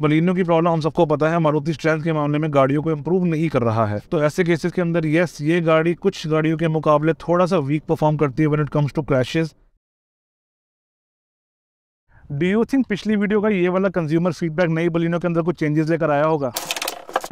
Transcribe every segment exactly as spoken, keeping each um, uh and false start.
Baleno की problem हम सबको पता है, मारुति स्ट्रेंथ के मामले में गाड़ियों को इम्प्रूव नहीं कर रहा है। तो ऐसे केसेस के अंदर यस, ये गाड़ी कुछ गाड़ियों के मुकाबले थोड़ा सा वीक परफॉर्म करती है when it comes to crashes. Do you think पिछली वीडियो का ये वाला कंज्यूमर फीडबैक नई बलिनो के अंदर कुछ चेंजेस लेकर आया होगा?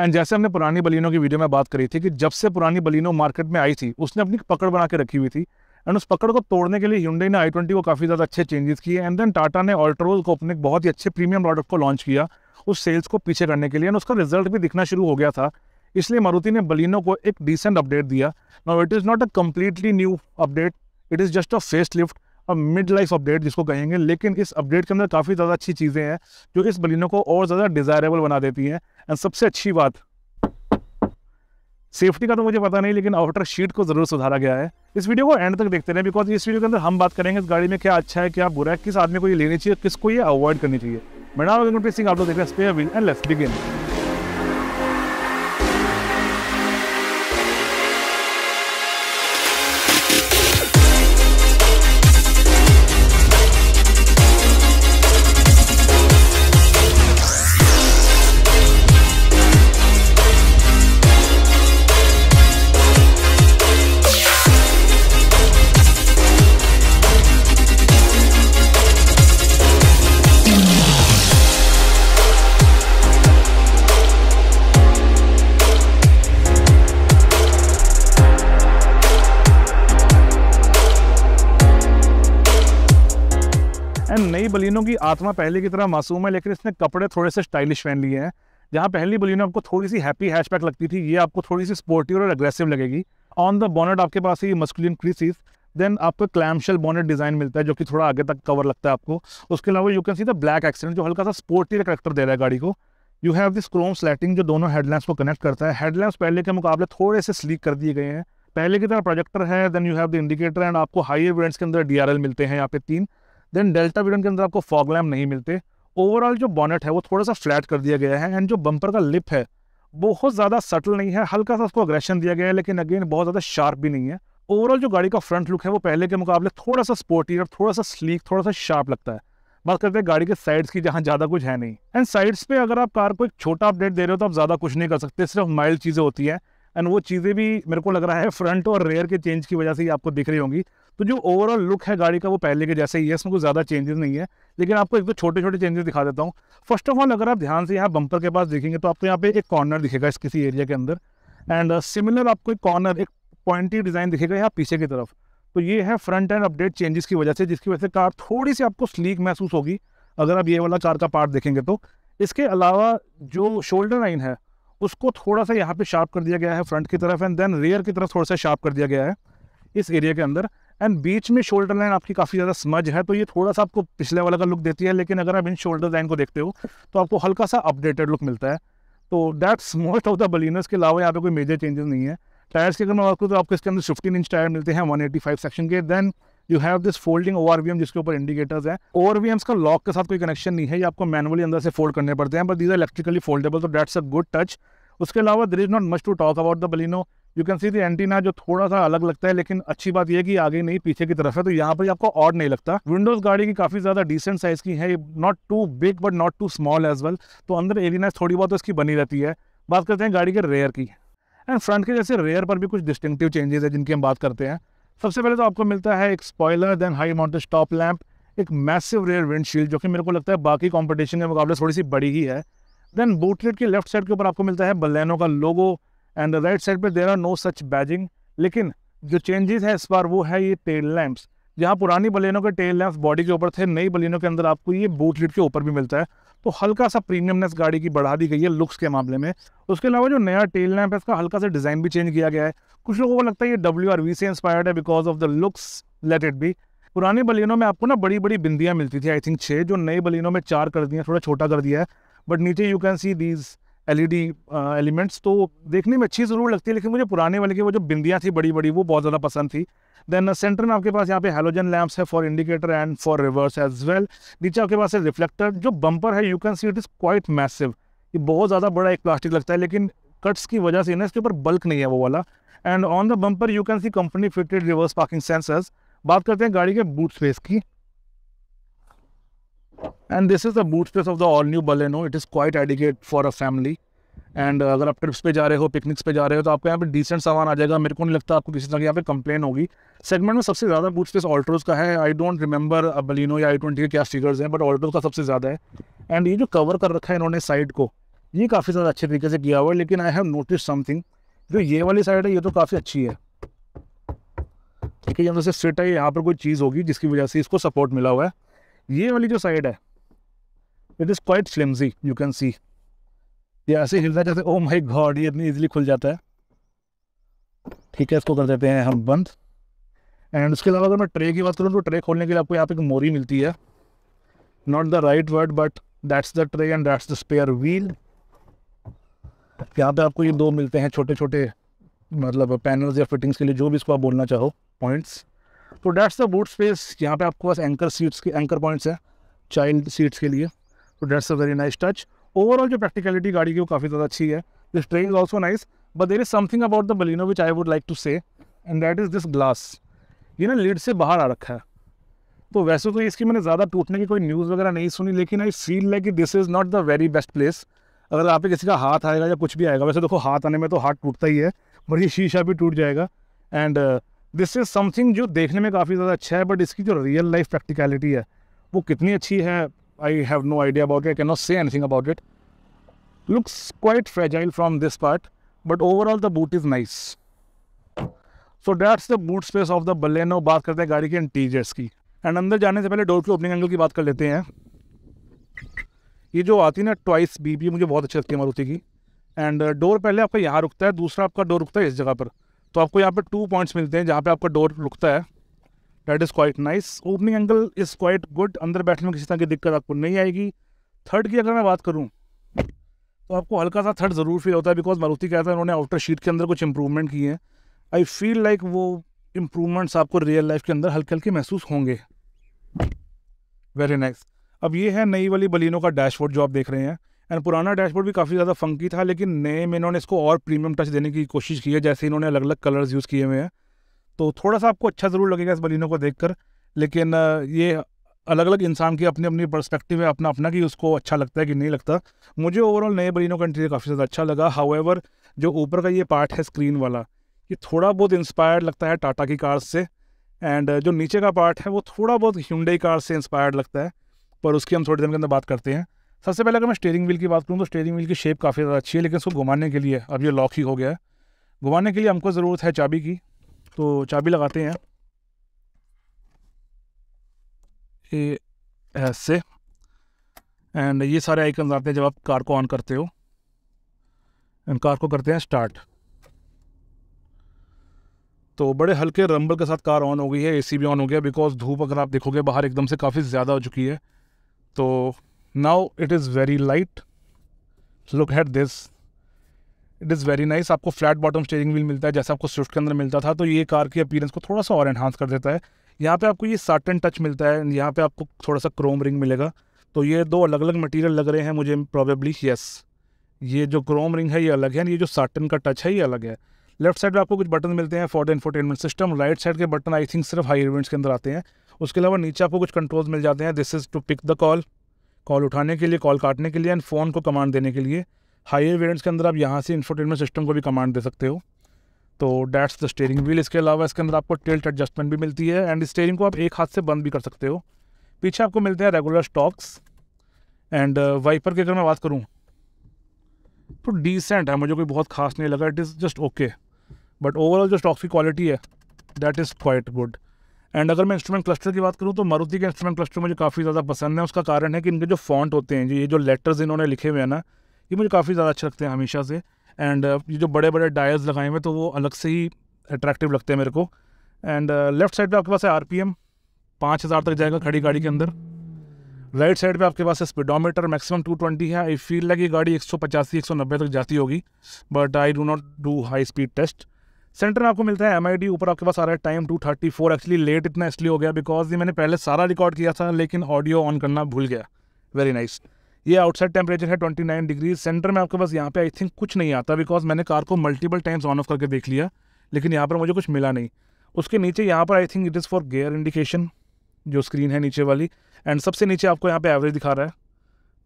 एंड जैसे हमने पुरानी बलिनो की वीडियो में बात करी थी कि जब से पुरानी बलिनो मार्केट में आई थी उसने अपनी पकड़ बना के रखी हुई थी, एंड उस पकड़ को तोड़ने के लिए Hyundai ने आई ट्वेंटी को काफ़ी ज़्यादा अच्छे चेंजेस किए, एंड देन टाटा ने Altros को अपने बहुत ही अच्छे प्रीमियम प्रोडक्ट को लॉन्च किया उस सेल्स को पीछे करने के लिए, एंड उसका रिजल्ट भी दिखना शुरू हो गया था। इसलिए मारुति ने बलिनो को एक डिसेंट अपडेट दिया। Now it is not a completely new update, it is just a face lift, a mid life update जिसको कहेंगे। लेकिन इस अपडेट के अंदर काफ़ी ज़्यादा अच्छी चीज़ें हैं जो इस बलिनो को और ज़्यादा डिज़ायरेबल बना देती हैं। एंड सबसे अच्छी बात, सेफ्टी का तो मुझे पता नहीं, लेकिन आउटर शीट को जरूर सुधारा गया है। इस वीडियो को एंड तक देखते रहें बिकॉज इस वीडियो के अंदर हम बात करेंगे इस गाड़ी में क्या अच्छा है, क्या बुरा है, किस आदमी को ये लेनी चाहिए, किसको ये अवॉइड करनी चाहिए। मैं नाम गणप्रीत सिंह, आप लोग देख रहे हैं spare wheel and let's begin. नई बलिनो की आत्मा पहले की तरह मासूम है, लेकिन इसने कपड़े थोड़े से स्टाइलिश पहन लिए हैं। जहां पहली बलिनो आपको थोड़ी सी हैप्पी हैचबैक लगती थी, ये आपको थोड़ी सी स्पोर्टिव और एग्रेसिव लगेगी। ऑन द बॉनेट आपके पास ये मस्कुलिन क्रीसेस, देन आपको क्लैमशेल बॉनेट डिजाइन मिलता है जो कि थोड़ा आगे तक कवर लगता है आपको। उसके अलावा you can see the black accent जो हल्का सा स्पोर्टी का कैरेक्टर दे रहा है गाड़ी को। You have this chrome slatting जो दोनों हेडलैम्प्स को कनेक्ट करता है। हेडलैम्प्स पहले के मुकाबले थोड़े से स्लीक कर दिए गए हैं, पहले की तरह प्रोजेक्टर है। Then you have the indicator and आपको हाई वेरिएंट्स के अंदर डी आर एल मिलते हैं यहाँ पे तीन। देन डेल्टा वेरिएंट के अंदर आपको फॉग लैम्प नहीं मिलते। ओवरऑल जो बॉनेट है वो थोड़ा सा फ्लैट कर दिया गया है, एंड जो बम्पर का लिप है बहुत ज़्यादा सटल नहीं है, हल्का सा उसको अग्रेशन दिया गया है लेकिन अगेन बहुत ज़्यादा शार्प भी नहीं है। ओवरऑल जो गाड़ी का फ्रंट लुक है वो पहले के मुकाबले थोड़ा सा स्पोर्टी और थोड़ा सा स्लीक, थोड़ा सा शार्प लगता है। बात करते हैं गाड़ी के साइड्स की, जहाँ ज़्यादा कुछ है नहीं। एंड साइड्स पे अगर आप कार को एक छोटा अपडेट दे रहे हो तो आप ज़्यादा कुछ नहीं कर सकते, सिर्फ माइल्ड चीज़ें होती हैं। एंड वो चीज़ें भी मेरे को लग रहा है फ्रंट और रेयर के चेंज की वजह से ही आपको दिख रही होंगी। तो जो ओवरऑल लुक है गाड़ी का वो पहले के जैसे ही है, इसमें कुछ ज़्यादा चेंजेस नहीं है। लेकिन आपको एक तो छोटे छोटे चेंजेस दिखा देता हूँ। फर्स्ट ऑफ ऑल, अगर आप ध्यान से यहाँ बम्पर के पास देखेंगे तो आपको यहाँ पे एक कॉर्नर दिखेगा इस किसी एरिया के अंदर, एंड सिमिलर uh, आपको एक कॉर्नर, एक पॉइंटी डिज़ाइन दिखेगा यहाँ पीछे की तरफ। तो ये है फ्रंट एंड अपडेट चेंजेस की वजह से, जिसकी वजह से कार थोड़ी सी आपको स्लीक महसूस होगी अगर आप ये वाला कार का पार्ट देखेंगे तो। इसके अलावा जो शोल्डर लाइन है उसको थोड़ा सा यहाँ पे शार्प कर दिया गया है फ्रंट की तरफ, एंड देन रेयर की तरफ थोड़ा सा शार्प कर दिया गया है इस एरिया के अंदर। एंड बीच में शोल्डर लाइन आपकी काफ़ी ज़्यादा स्मज है, तो ये थोड़ा सा आपको पिछले वाला का लुक देती है। लेकिन अगर आप इन शोल्डर लाइन को देखते हो तो आपको हल्का सा अपडेटेड लुक मिलता है। तो that's most of the Balenos, के अलावा यहाँ पे कोई मेजर चेंजेस नहीं है। टायर्स की अगर मैं बात करूँ तो आपको इसके अंदर फिफ्टीन इंच टायर मिलते हैं वन एटी फाइव सेक्शन के। Then you have this folding O R V M जिसके ऊपर इंडिकेटर्स हैं। ओ आर वी एम्स का लॉक के साथ कोई कनेक्शन नहीं है, ये आपको मैनुअली अंदर से फोल्ड करने पड़ते हैं, but these are electrically foldable, तो दैट्स अ गुड टच। उसके अलावा there is not much to talk about the Baleno. You can see the antenna जो थोड़ा सा अलग लगता है, लेकिन अच्छी बात यह है कि आगे नहीं पीछे की तरफ है, तो यहाँ पर आपको ऑड नहीं लगता। विंडोज गाड़ी की काफ़ी ज़्यादा डिसेंट साइज़ की है, not too big but not too small as well, तो अंदर एरिनाइज थोड़ी बहुत इसकी बनी रहती है। बात करते हैं गाड़ी के रेयर की, एंड फ्रंट के जैसे रेयर पर भी कुछ डिस्टिंक्टिव चेंजेस है जिनकी हम बात करते हैं। सबसे पहले तो आपको मिलता है एक spoiler, then high mounted stop lamp, एक मैसिव रेयर विंडशील्ड जो कि मेरे को लगता है बाकी कंपटीशन के मुकाबले थोड़ी सी बड़ी ही है। देन बूटलेट के लेफ्ट साइड के ऊपर आपको मिलता है बलेनो का लोगो, एंड राइट साइड पे there are no such badging. लेकिन जो चेंजेस है इस बार वो है ये टेल लैंप्स। जहाँ पुरानी बलेनो के टेल लैंप्स बॉडी के ऊपर थे, नई बलेनो के अंदर आपको ये बूटलेट के ऊपर भी मिलता है, तो हल्का सा प्रीमियमनेस गाड़ी की बढ़ा दी गई है लुक्स के मामले में। उसके अलावा जो नया टेल लैंप है इसका हल्का सा डिज़ाइन भी चेंज किया गया है। कुछ लोगों को लगता है ये डब्ल्यू आर वी से इंस्पायर्ड है because of the looks, let it be. पुरानी बलिनों में आपको ना बड़ी बड़ी बिंदियाँ मिलती थी, आई थिंक छः, जो नई बलिनों में चार कर दी हैं, थोड़ा छोटा कर दिया है। बट नीचे you can see these L E D elements, तो देखने में अच्छी ज़रूर लगती है, लेकिन मुझे पुराने वाले की वो जो बिंदियाँ थी बड़ी बड़ी वो बहुत ज़्यादा पसंद थी। देन सेंटर में आपके पास यहाँ पे हेलोजन लैम्प्स है for indicator and for reverse as well. नीचे आपके पास है रिफ्लेक्टर। जो बम्पर है you can see it is quite massive, ये बहुत ज़्यादा बड़ा एक प्लास्टिक लगता है, लेकिन कट्स की वजह से ना इसके ऊपर बल्क नहीं है वो वाला। And on the bumper you can see company fitted reverse parking sensors. बात करते हैं गाड़ी के बूट स्पेस की, And this is the boot space of the all new Baleno. It is quite adequate for a family. And अगर आप trips पे जा रहे हो, पिकनिक्स पे जा रहे हो, तो आपको यहाँ पे डिसेंट सामान आ जाएगा. मेरे को नहीं लगता आपको किसी तरह की यहाँ पे कंप्लेन होगी. सेगमेंट में सबसे ज़्यादा बूट स्पेस ऑल्ट्रोस का है. आई डोंट रिमेंबर बलिनो या आई ट्वेंटी के क्या फिगर्स हैं, बट ऑल्ट्रोस का सबसे ज़्यादा है. एंड ये जो कवर कर रखा है इन्होंने साइड को, ये काफ़ी ज़्यादा अच्छे तरीके से किया हुआ है. लेकिन आई हैव नोटिस समथिंग, जो ये वाली साइड है ये तो काफ़ी अच्छी है, ठीक है, ये अंदर से फिट है. यहाँ पर कोई चीज़ होगी जिसकी वजह से इसको सपोर्ट मिला हुआ है. ये वाली जो साइड है it is quite flimsy, you can see. ये ऐसे हिलता है जैसे ओ माय गॉड, ये इतनी इजीली खुल जाता है. ठीक है, इसको कर देते हैं हम बंद. एंड उसके अलावा अगर मैं ट्रे की बात करूँ तो ट्रे खोलने के लिए आपको यहाँ पे एक मोरी मिलती है. Not the right word but that's the tray and that's the spare wheel. यहाँ पे आपको ये दो मिलते हैं छोटे छोटे, मतलब पैनल्स या फिटिंग्स के लिए, जो भी इसको आप बोलना चाहो, पॉइंट्स. तो डैट्स द बूट स्पेस. यहाँ पर आपको पास एंकर सीट्स के एंकर पॉइंट्स हैं चाइल्ड सीट्स के लिए. तो that's a very nice touch. Overall जो प्रैक्टिकलिटी गाड़ी की वो काफ़ी ज़्यादा अच्छी है. This train is also nice, but there is something about the Baleno which I would like to say, and that is this glass. ये ना लीड से बाहर आ रखा है, तो वैसे तो इसकी मैंने ज़्यादा टूटने की कोई न्यूज़ वगैरह नहीं सुनी, लेकिन I feel like this is not the very best place. अगर आप पे किसी का हाथ आएगा या कुछ भी आएगा, वैसे देखो हाथ आने में तो हाथ टूटता ही है, बट ये शीशा भी टूट जाएगा. एंड दिस इज़ समथिंग जो देखने में काफ़ी ज़्यादा अच्छा है, बट इसकी जो रियल लाइफ प्रैक्टिकलिटी है वो कितनी अच्छी है, I have no idea about it. I cannot say anything about it. Looks quite fragile from this part, but overall the boot is nice. So that's the boot space of the Baleno. बात करते हैं गाड़ी के interiors की. And अंदर जाने से पहले डोर के ओपनिंग एंगल की बात कर लेते हैं. ये जो आती है ना ट्वाइस बीबी, मुझे बहुत अच्छी लगती है मारुति की. एंड डोर पहले आपका यहाँ रुकता है, दूसरा आपका डोर रुकता है इस जगह पर. तो आपको यहाँ पर टू पॉइंट्स मिलते हैं जहाँ पर आपका डोर रुकता है. That is quite nice. Opening angle is quite good. अंदर बैठने में किसी तरह की दिक्कत आपको नहीं आएगी. थर्ड की अगर मैं बात करूं तो आपको हल्का सा थर्ड ज़रूर फील होता है, बिकॉज मारुति कहता है उन्होंने आउटर शीट के अंदर कुछ इंप्रूवमेंट किए हैं. आई फील लाइक वो इंप्रूवमेंट्स आपको रियल लाइफ के अंदर हल्के हल्के महसूस होंगे. Very nice. अब ये है नई वाली बलिनो का डैशबोर्ड जो आप देख रहे हैं. एंड पुराना डैशबोर्ड भी काफ़ी ज़्यादा फंकी था, लेकिन नए में इन्होंने इसको और प्रीमियम टच देने की कोशिश की है, जैसे इन्होंने अलग अलग कलर्स यूज़ किए हुए हैं. तो थोड़ा सा आपको अच्छा ज़रूर लगेगा इस बलिनो को देखकर, लेकिन ये अलग अलग इंसान की अपनी अपनी पर्सपेक्टिव है, अपना अपना कि उसको अच्छा लगता है कि नहीं लगता. मुझे ओवरऑल नए बलिनो का इंटीरियर काफ़ी ज़्यादा अच्छा लगा. हाउएवर जो ऊपर का ये पार्ट है स्क्रीन वाला, ये थोड़ा बहुत इंस्पायर्ड लगता है टाटा की कार्स से. एंड जो नीचे का पार्ट है वो थोड़ा बहुत ह्यूंडई कार से इंस्पायर्ड लगता है, पर उसकी हम थोड़ी देर के अंदर बात करते हैं. सबसे पहले अगर मैं स्टेयरिंग व्हील की बात करूँ तो स्टेयरिंग व्हील की शेप काफ़ी ज़्यादा अच्छी है, लेकिन उसको घुमाने के लिए, अब ये लॉक ही हो गया है, घुमाने के लिए हमको ज़रूरत है चाबी की. तो चाबी लगाते हैं ये ऐसे, एंड ये सारे आइकन आते हैं जब आप कार को ऑन करते हो. एंड कार को करते हैं स्टार्ट, तो बड़े हल्के रंबल के साथ कार ऑन हो गई है. एसी भी ऑन हो गया, बिकॉज धूप अगर आप देखोगे बाहर एकदम से काफ़ी ज़्यादा हो चुकी है. तो now it is very light. Look at this, it is very nice. आपको फ्लैट बॉटम स्टीयरिंग व्हील मिलता है जैसा आपको स्विफ्ट के अंदर मिलता था, तो ये कार की अपीयरेंस को थोड़ा सा और एनहांस कर देता है. यहाँ पे आपको ये साटन टच मिलता है, यहाँ पे आपको थोड़ा सा क्रोम रिंग मिलेगा. तो ये दो अलग अलग मटेरियल लग रहे हैं मुझे प्रॉबेबली. यस, ये जो क्रोम रिंग है ये अलग है, ये जो साटन का टच है ये अलग है. लेफ्ट साइड पर आपको कुछ बटन मिलते हैं for the infotainment system. Right side के बटन आई थिंक सिर्फ हाई इवेंट्स के अंदर आते हैं. उसके अलावा नीचे आपको कुछ कंट्रोल्स मिल जाते हैं. This is to pick the call, call उठाने के लिए, कॉल काटने के लिए, एंड फ़ोन को कमांड देने के लिए. हाई वेरिएंट्स के अंदर आप यहाँ से इंफोटेनमेंट सिस्टम को भी कमांड दे सकते हो. तो डैट्स द स्टीयरिंग व्हील. इसके अलावा इसके अंदर आपको टिल्ट एडजस्टमेंट भी मिलती है, एंड स्टीयरिंग को आप एक हाथ से बंद भी कर सकते हो. पीछे आपको मिलते हैं रेगुलर स्टॉप्स. एंड वाइपर की अगर मैं बात करूँ तो डिसेंट है, मुझे कोई बहुत खास नहीं लगा. It is just okay, but overall जो स्टॉक्स की क्वालिटी है that is quite good. And अगर मैं इंस्ट्रूमेंट क्लस्टर की बात करूँ तो मारुति के इंस्ट्रूमेंट क्लस्टर मुझे काफ़ी ज़्यादा पसंद है. उसका कारण है कि इनके जो फॉन्ट होते हैं, ये जो लेटर्स इन्होंने लिखे हुए हैं ना, ये मुझे काफ़ी ज़्यादा अच्छे लगते हैं हमेशा से. एंड ये जो बड़े बड़े डायल्स लगाए हुए तो वो अलग से ही अट्रैक्टिव लगते हैं मेरे को. एंड लेफ्ट साइड पे आपके पास है आरपीएम, पाँच हज़ार तक जाएगा खड़ी गाड़ी के अंदर. राइट साइड पे आपके पास है स्पीडोमीटर, मैक्सिमम टू ट्वेंटी है. आई फील लाइक ये गाड़ी एक सौ पचासी एक सौ नब्बे तक जाती होगी, but I do not do high speed test. Centre में आपको मिलता है एम आई डी. ऊपर आपके पास आ रहा है time two thirty four. Actually late इतना इसलिए हो गया बिकॉज ये मैंने पहले सारा रिकॉर्ड किया था, लेकिन ऑडियो ऑन करना भूल गया. Very nice. ये आउटसाइड टेम्परेचर है ट्वेंटी नाइन डिग्रीज. सेंटर में आपके पास यहाँ पे आई थिंक कुछ नहीं आता, बिकॉज मैंने कार को मल्टीपल टाइम्स ऑन ऑफ करके देख लिया, लेकिन यहाँ पर मुझे कुछ मिला नहीं. उसके नीचे यहाँ पर I think it is for gear indication. जो स्क्रीन है नीचे वाली, एंड सबसे नीचे आपको यहाँ पे एवरेज दिखा रहा है।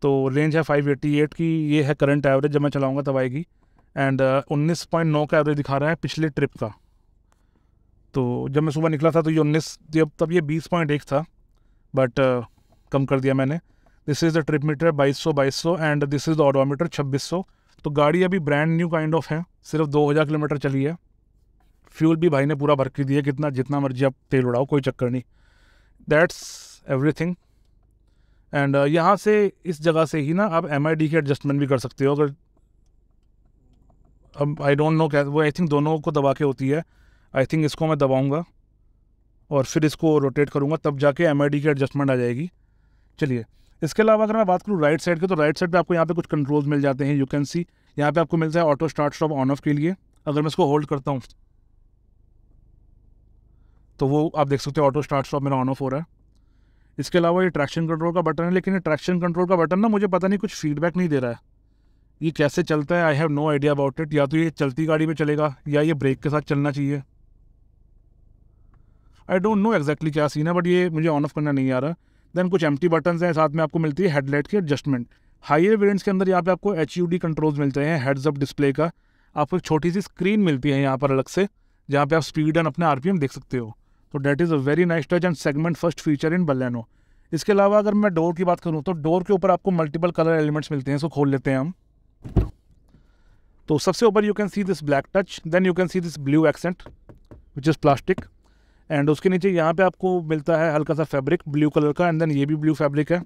तो रेंज है फाइव एटी एट की, ये है करंट एवरेज, जब मैं चलाऊँगा तब आएगी। एंड उन्नीस पॉइंट नौ का एवरेज दिखा रहा है पिछले ट्रिप का। तो जब मैं सुबह निकला था तो ये उन्नीस, जब तब ये बीस पॉइंट एक था, बट uh, कम कर दिया मैंने। This is the trip meter बाईस सौ बाईस सौ, and this is the odometer छब्बीस सौ। तो गाड़ी अभी ब्रांड न्यू काइंड ऑफ है, सिर्फ दो हज़ार किलोमीटर चली है। फ्यूल भी भाई ने पूरा भर के दिया, कितना जितना मर्जी आप तेल उड़ाओ कोई चक्कर नहीं। That's everything. एंड यहाँ से, इस जगह से ही ना आप एम आई डी के एडजस्टमेंट भी कर सकते हो। अगर अब आई डोंट नो क्या वो, आई थिंक दोनों को दबा के होती है। आई थिंक इसको मैं दबाऊँगा और फिर इसको रोटेट करूँगा, तब जाके एम आई डी की एडजस्टमेंट आ जाएगी। चलिए, इसके अलावा अगर मैं बात करूँ राइट साइड की, तो राइट साइड पे आपको यहाँ पे कुछ कंट्रोल्स मिल जाते हैं। यू कैन सी यहाँ पे आपको मिलता है auto start stop on off के लिए। अगर मैं इसको होल्ड करता हूँ तो वो आप देख सकते हो, ऑटो स्टार्ट स्टॉप मेरा ऑन ऑफ हो रहा है। इसके अलावा ये ट्रैक्शन कंट्रोल का बटन है, लेकिन ये ट्रैक्शन कंट्रोल का बटन ना, मुझे पता नहीं कुछ फीडबैक नहीं दे रहा है। ये कैसे चलता है, I have no idea about it. या तो ये चलती गाड़ी में चलेगा या ये ब्रेक के साथ चलना चाहिए, आई डोंट नो एग्जैक्टली क्या सीन है, बट ये मुझे ऑन ऑफ करना नहीं आ रहा। देन कुछ एम्प्टी बटन्स हैं, साथ में आपको मिलती है हेडलाइट की एडजस्टमेंट। हाईवे वेरिएंट्स के अंदर यहाँ पे आपको एच यू डी कंट्रोल्स मिलते हैं, हेड्स अप डिस्प्ले का। आपको एक छोटी सी स्क्रीन मिलती है यहाँ पर अलग से, जहाँ पे आप स्पीड एंड अपने आरपीएम देख सकते हो। तो that is a very nice touch and segment first feature in Baleno. इसके अलावा अगर मैं डोर की बात करूँ तो डोर के ऊपर आपको मल्टीपल कलर एलिमेंट्स मिलते हैं। इसको खोल लेते हैं हम, तो सबसे ऊपर you can see this black touch, then you can see this blue accent which is plastic, and उसके नीचे यहाँ पे आपको मिलता है हल्का सा फैब्रिक ब्लू कलर का, एंड देन ये भी ब्लू फैब्रिक है।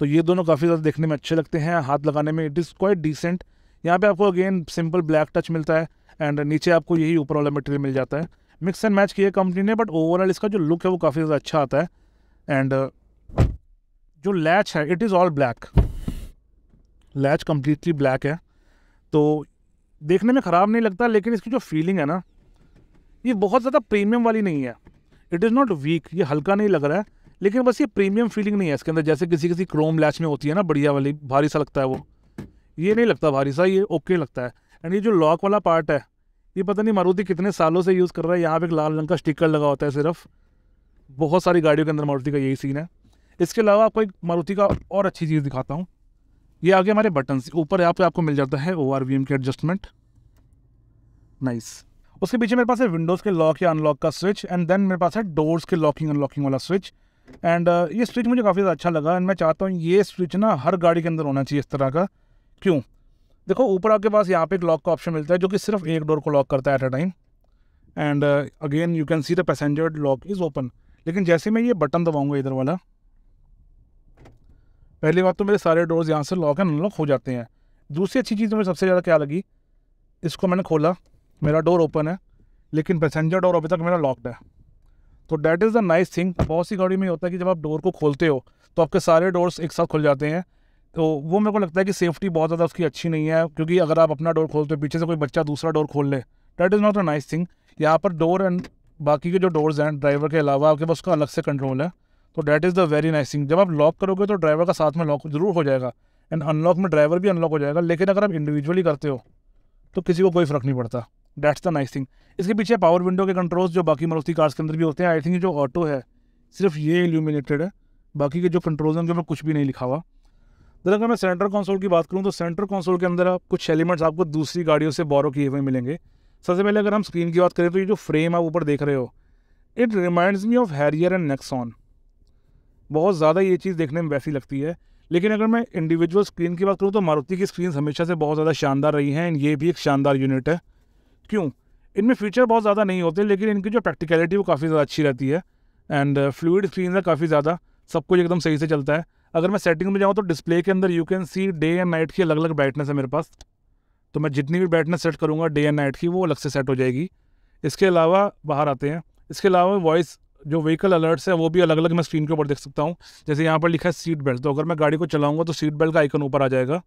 तो ये दोनों काफ़ी ज़्यादा देखने में अच्छे लगते हैं, हाथ लगाने में इट इज़ क्वाइट डिसेंट। यहाँ पे आपको अगेन सिंपल ब्लैक टच मिलता है, एंड नीचे आपको यही ऊपर वाला मटेरियल मिल जाता है। मिक्स एंड मैच किया कंपनी ने, बट ओवरऑल इसका जो लुक है वो काफ़ी ज़्यादा अच्छा आता है। एंड जो लैच है it is all black, latch completely black है। तो देखने में ख़राब नहीं लगता, लेकिन इसकी जो फीलिंग है ना, ये बहुत ज़्यादा प्रीमियम वाली नहीं है। इट इज़ नॉट वीक, ये हल्का नहीं लग रहा है, लेकिन बस ये प्रीमियम फीलिंग नहीं है इसके अंदर। जैसे किसी किसी क्रोम लैच में होती है ना बढ़िया वाली, भारी सा लगता है वो, ये नहीं लगता भारी सा, ये ओके लगता है। एंड ये जो लॉक वाला पार्ट है, ये पता नहीं मारुति कितने सालों से यूज़ कर रहा है। यहाँ पे एक लाल रंग का स्टिकर लगा होता है सिर्फ, बहुत सारी गाड़ियों के अंदर मारुति का यही सीन है। इसके अलावा आपको एक मारुति का और अच्छी चीज़ दिखाता हूँ। ये आगे हमारे बटन्स, ऊपर यहाँ पर आपको मिल जाता है ओ आर वी एम के एडजस्टमेंट, नाइस। उसके पीछे मेरे पास है विंडोज़ के लॉक या अनलॉक का स्विच, एंड देन मेरे पास है डोर्स के लॉकिंग अनलॉकिंग वाला स्विच। एंड uh, ये स्विच मुझे काफ़ी ज़्यादा अच्छा लगा, एंड मैं चाहता हूँ ये स्विच ना हर गाड़ी के अंदर होना चाहिए इस तरह का। क्यों? देखो, ऊपर आपके पास यहाँ पे एक लॉक का ऑप्शन मिलता है जो कि सिर्फ एक डोर को लॉक करता है at a time, and again you can see the passenger lock is open. लेकिन जैसे मैं ये बटन दबाऊँगा इधर वाला, पहली बात तो मेरे सारे डोर्स यहाँ से लॉक एंड अनलॉक हो जाते हैं। दूसरी अच्छी चीज़ मुझे सबसे ज़्यादा क्या लगी, इसको मैंने खोला, मेरा डोर ओपन है, लेकिन पैसेंजर डोर अभी तक मेरा लॉक्ड है। तो that is the nice thing. बहुत सी गाड़ी में होता है कि जब आप डोर को खोलते हो तो आपके सारे डोर्स एक साथ खुल जाते हैं, तो वो मेरे को लगता है कि सेफ्टी बहुत ज़्यादा उसकी अच्छी नहीं है, क्योंकि अगर आप अपना डोर खोलते हो पीछे से कोई बच्चा दूसरा डोर खोल ले, that is not a nice thing. यहाँ पर डोर एंड बाकी के जो डोर्स हैं ड्राइवर के अलावा, आपके पास उसका अलग से कंट्रोल है। तो that is the very nice thing. जब आप लॉक करोगे तो ड्राइवर का साथ में लॉक ज़रूर हो जाएगा, एंड अनलॉक में ड्राइवर भी अनलॉक हो जाएगा, लेकिन अगर आप इंडिविजुअली करते हो तो किसी को कोई फ़र्क नहीं पड़ता। That's the nice thing। इसके पीछे पावर विंडो के कंट्रोल्स जो बाकी मारुति कार्स के अंदर भी होते हैं। आई थिंक जो ऑटो है सिर्फ ये इल्यूमिनेटेड है, बाकी के जो कंट्रोल्स हैं उनके ऊपर कुछ भी नहीं लिखा हुआ। जरा अगर मैं सेंटर कंसोल की बात करूँ तो सेंटर कंसोल के अंदर आप कुछ एलिमेंट्स आपको दूसरी गाड़ियों से बोरो किए हुए मिलेंगे। सबसे पहले अगर हम स्क्रीन की बात करें तो ये जो फ्रेम आप ऊपर देख रहे हो, it reminds me of Harrier and Nexon, बहुत ज़्यादा ये चीज़ देखने में वैसी लगती है। लेकिन अगर मैं इंडिविजुअल स्क्रीन की बात करूँ तो मारुति की स्क्रीन हमेशा से बहुत ज़्यादा शानदार रही हैं, एंड ये भी एक शानदार यूनिट है। क्यों? इनमें फीचर बहुत ज़्यादा नहीं होते, लेकिन इनकी जो प्रैक्टिकलिटी वो काफ़ी ज़्यादा अच्छी रहती है। एंड फ्लूइड स्क्रीन है काफ़ी ज़्यादा, सब कुछ एकदम सही से चलता है। अगर मैं सेटिंग में जाऊँ तो डिस्प्ले के अंदर you can see day and night की अलग अलग ब्राइटनेस है मेरे पास, तो मैं जितनी भी ब्राइटनेस सेट करूँगा डे एंड नाइट की वो अलग से सेट हो जाएगी। इसके अलावा बाहर आते हैं, इसके अलावा वॉइस जो व्हीकल अलर्ट्स है वो भी अलग अलग मैं स्क्रीन के ऊपर देख सकता हूँ। जैसे यहाँ पर लिखा है सीट बेल्ट, तो अगर मैं गाड़ी को चलाऊँगा तो सीट बेल्ट का आइकन ऊपर आ जाएगा।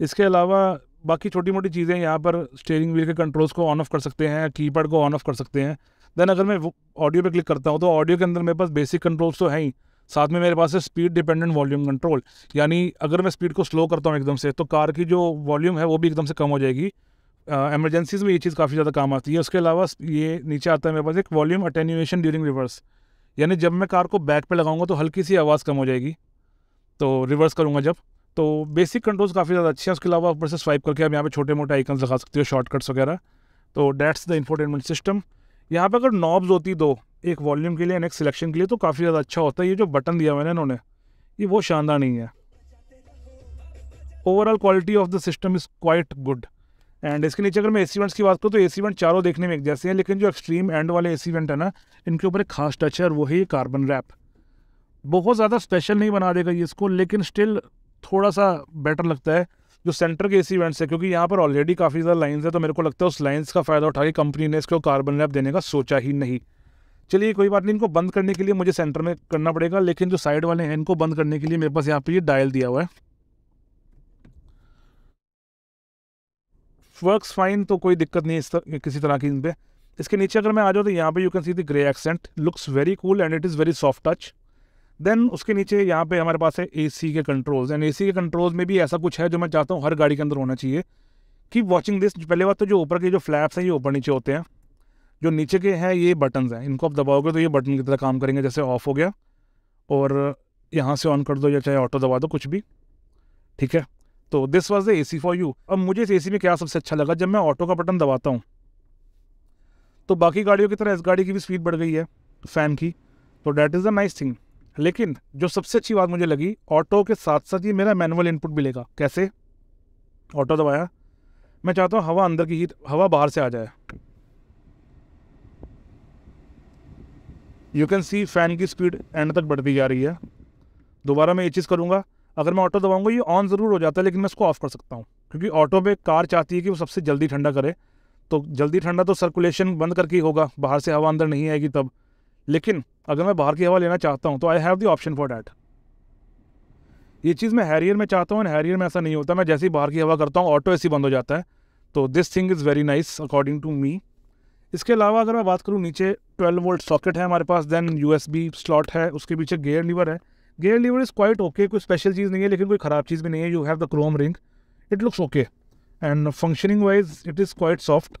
इसके अलावा बाकी छोटी मोटी चीज़ें, यहाँ पर स्टीयरिंग व्हील के कंट्रोल्स को ऑन ऑफ कर सकते हैं, कीपैड को ऑन ऑफ कर सकते हैं। देन अगर मैं ऑडियो पे क्लिक करता हूँ तो ऑडियो के अंदर मेरे पास बेसिक कंट्रोल्स तो हैं ही, साथ में मेरे पास है स्पीड डिपेंडेंट वॉल्यूम कंट्रोल, यानी अगर मैं स्पीड को स्लो करता हूँ एकदम से तो कार की जो वॉल्यूम है वो भी एकदम से कम हो जाएगी। एमरजेंसीज़ में ये चीज़ काफ़ी ज़्यादा काम आती है। उसके अलावा ये नीचे आता है मेरे पास एक वॉल्यूम अटेन्यूएशन ड्यूरिंग रिवर्स, यानी जब मैं कार को बैक पे लगाऊंगा तो हल्की सी आवाज़ कम हो जाएगी, तो रिवर्स करूँगा जब, तो बेसिक कंट्रोल्स काफ़ी ज़्यादा अच्छे हैं। उसके अलावा ऊपर से स्वाइप करके आप यहाँ पे छोटे मोटे आइकन्स लगा सकते हो, शॉर्टकट्स वगैरह। तो डैट्स द इंफोटेनमेंट सिस्टम। यहाँ पे अगर नॉब्स होती दो, एक वॉल्यूम के लिए एंड एक सिलेक्शन के लिए, तो काफ़ी ज़्यादा अच्छा होता है। ये जो बटन दिया मैंने इन्होंने, ये वो शानदार नहीं है। Overall quality of the system is quite good. And इसके नीचे अगर मैं एसी वेंट्स की बात करूँ तो एसी वेंट चारों देखने में एक जैसे हैं, लेकिन जो एक्सट्रीम एंड वाले एसी वेंट है ना, इनके ऊपर एक खास टच है और वो है कार्बन रैप। बहुत ज़्यादा स्पेशल नहीं बना देगा ये इसको, लेकिन स्टिल थोड़ा सा बेटर लगता है जो सेंटर के एसी वेंट्स है, क्योंकि यहाँ पर ऑलरेडी काफ़ी ज़्यादा लाइन्स है। तो मेरे को लगता है उस लाइन्स का फ़ायदा उठा के कंपनी ने इसको कार्बन रैप देने का सोचा ही नहीं। चलिए कोई बात नहीं, इनको बंद करने के लिए मुझे सेंटर में करना पड़ेगा, लेकिन जो साइड वाले हैं इनको बंद करने के लिए मेरे पास यहाँ पर ये डायल दिया हुआ है। वर्क्स फाइन, तो कोई दिक्कत नहीं है किसी तरह की इन पर। इसके नीचे अगर मैं आ जाऊँ तो यहाँ पे you can see the grey accent, looks very cool and it is very soft touch. Then उसके नीचे यहाँ पे हमारे पास है एसी के कंट्रोल्स, एंड एसी के कंट्रोल्स में भी ऐसा कुछ है जो मैं चाहता हूँ हर गाड़ी के अंदर होना चाहिए। Keep watching this. पहले बात तो जो ऊपर के जो फ्लैप्स हैं ये ऊपर नीचे होते हैं, जो नीचे के हैं ये बटन्स हैं, इनको आप दबाओगे तो ये बटन की तरह काम करेंगे। जैसे ऑफ हो गया और यहाँ से ऑन कर दो, या चाहे ऑटो दबा दो, कुछ भी, ठीक है। तो this was the AC for you. अब मुझे इस एसी में क्या सबसे अच्छा लगा, जब मैं ऑटो का बटन दबाता हूँ तो बाकी गाड़ियों की तरह इस गाड़ी की भी स्पीड बढ़ गई है फ़ैन की, तो that is a nice thing. लेकिन जो सबसे अच्छी बात मुझे लगी, ऑटो के साथ साथ ये मेरा मैनुअल इनपुट भी लेगा। कैसे? ऑटो दबाया, मैं चाहता हूँ हवा अंदर की ही हवा बाहर से आ जाए, यू कैन सी फ़ैन की स्पीड एंड तक बढ़ती जा रही है। दोबारा मैं ये चीज़ करूँगा, अगर मैं ऑटो दबाऊंगा ये ऑन ज़रूर हो जाता है, लेकिन मैं इसको ऑफ़ कर सकता हूँ, क्योंकि ऑटो पे कार चाहती है कि वो सबसे जल्दी ठंडा करे। तो जल्दी ठंडा तो सर्कुलेशन बंद करके होगा, बाहर से हवा अंदर नहीं आएगी तब। लेकिन अगर मैं बाहर की हवा लेना चाहता हूँ तो I have the option for that. ये चीज़ मैं हैरियर में चाहता हूँ, एंड हैरियर में ऐसा नहीं होता। मैं जैसे ही बाहर की हवा करता हूँ ऑटो ऐसी बंद हो जाता है, तो this thing is very nice according to me. इसके अलावा अगर मैं बात करूँ, नीचे ट्वेल्व वोल्ट सॉकेट है हमारे पास, then U S B slot है, उसके पीछे गेयर लीवर है। Gear lever is quite okay, कोई स्पेशल चीज़ नहीं है, लेकिन कोई ख़राब चीज़ भी नहीं है। You have the chrome ring, it looks okay, and functioning wise it is quite soft.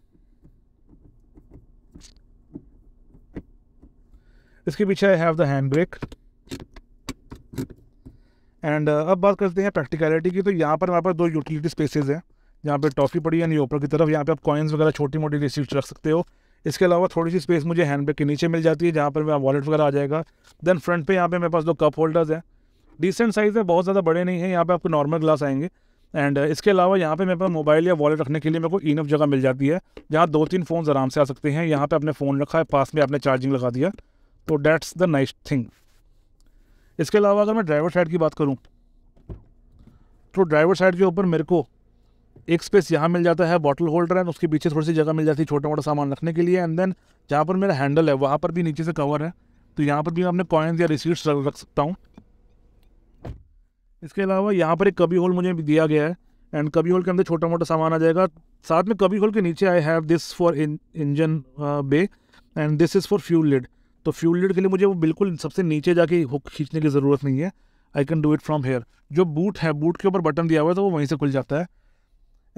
इसके पीछे I have the hand brake. And अब बात करते हैं प्रैक्टिकलिटी की। तो यहाँ पर हमारे पास दो यूटिलिटी स्पेसेज हैं, यहाँ पे टॉफ़ी पड़ी है, यानी ऊपर की तरफ। यहाँ पे आप कॉइन्स वगैरह छोटी मोटी रिसीप्ट रख सकते हो। इसके अलावा थोड़ी सी स्पेस मुझे हैंड बैग के नीचे मिल जाती है, जहाँ पर मेरा वॉलेट वगैरह आ जाएगा। देन फ्रंट पे यहाँ पे मेरे पास दो कप होल्डर्स हैं, डिसेंट साइज़ है, बहुत ज़्यादा बड़े नहीं है। यहाँ पे आपको नॉर्मल ग्लास आएंगे। एंड इसके अलावा यहाँ पे मेरे पास मोबाइल या वॉलेट रखने के लिए मेरे को इनफ जगह मिल जाती है, जहाँ दो तीन फ़ोन आराम से आ सकते हैं। यहाँ पर आपने फ़ोन रखा है, पास में आपने चार्जिंग लगा दिया, तो डैट्स द नाइस थिंग। इसके अलावा अगर मैं ड्राइवर साइड की बात करूँ तो ड्राइवर साइड के ऊपर मेरे को एक स्पेस यहाँ मिल जाता है बॉटल होल्डर, एंड उसके पीछे थोड़ी सी जगह मिल जाती है छोटा मोटा सामान रखने के लिए। एंड देन जहाँ पर मेरा हैंडल है वहाँ पर भी नीचे से कवर है, तो यहाँ पर भी मैं अपने कॉइन्स या रिसीट्स रख सकता हूँ। इसके अलावा यहाँ पर एक कबी होल मुझे दिया गया है, एंड कबी होल के अंदर छोटा मोटा सामान आ जाएगा। साथ में कबी होल के नीचे I have this for engine bay, and this is for fuel lid. तो फ्यूल लिड के लिए मुझे वो बिल्कुल सबसे नीचे जाके हुक खींचने की ज़रूरत नहीं है, I can do it from here. जो बूट है, बूट के ऊपर बटन दिया हुआ है, तो वो वहीं से खुल जाता है।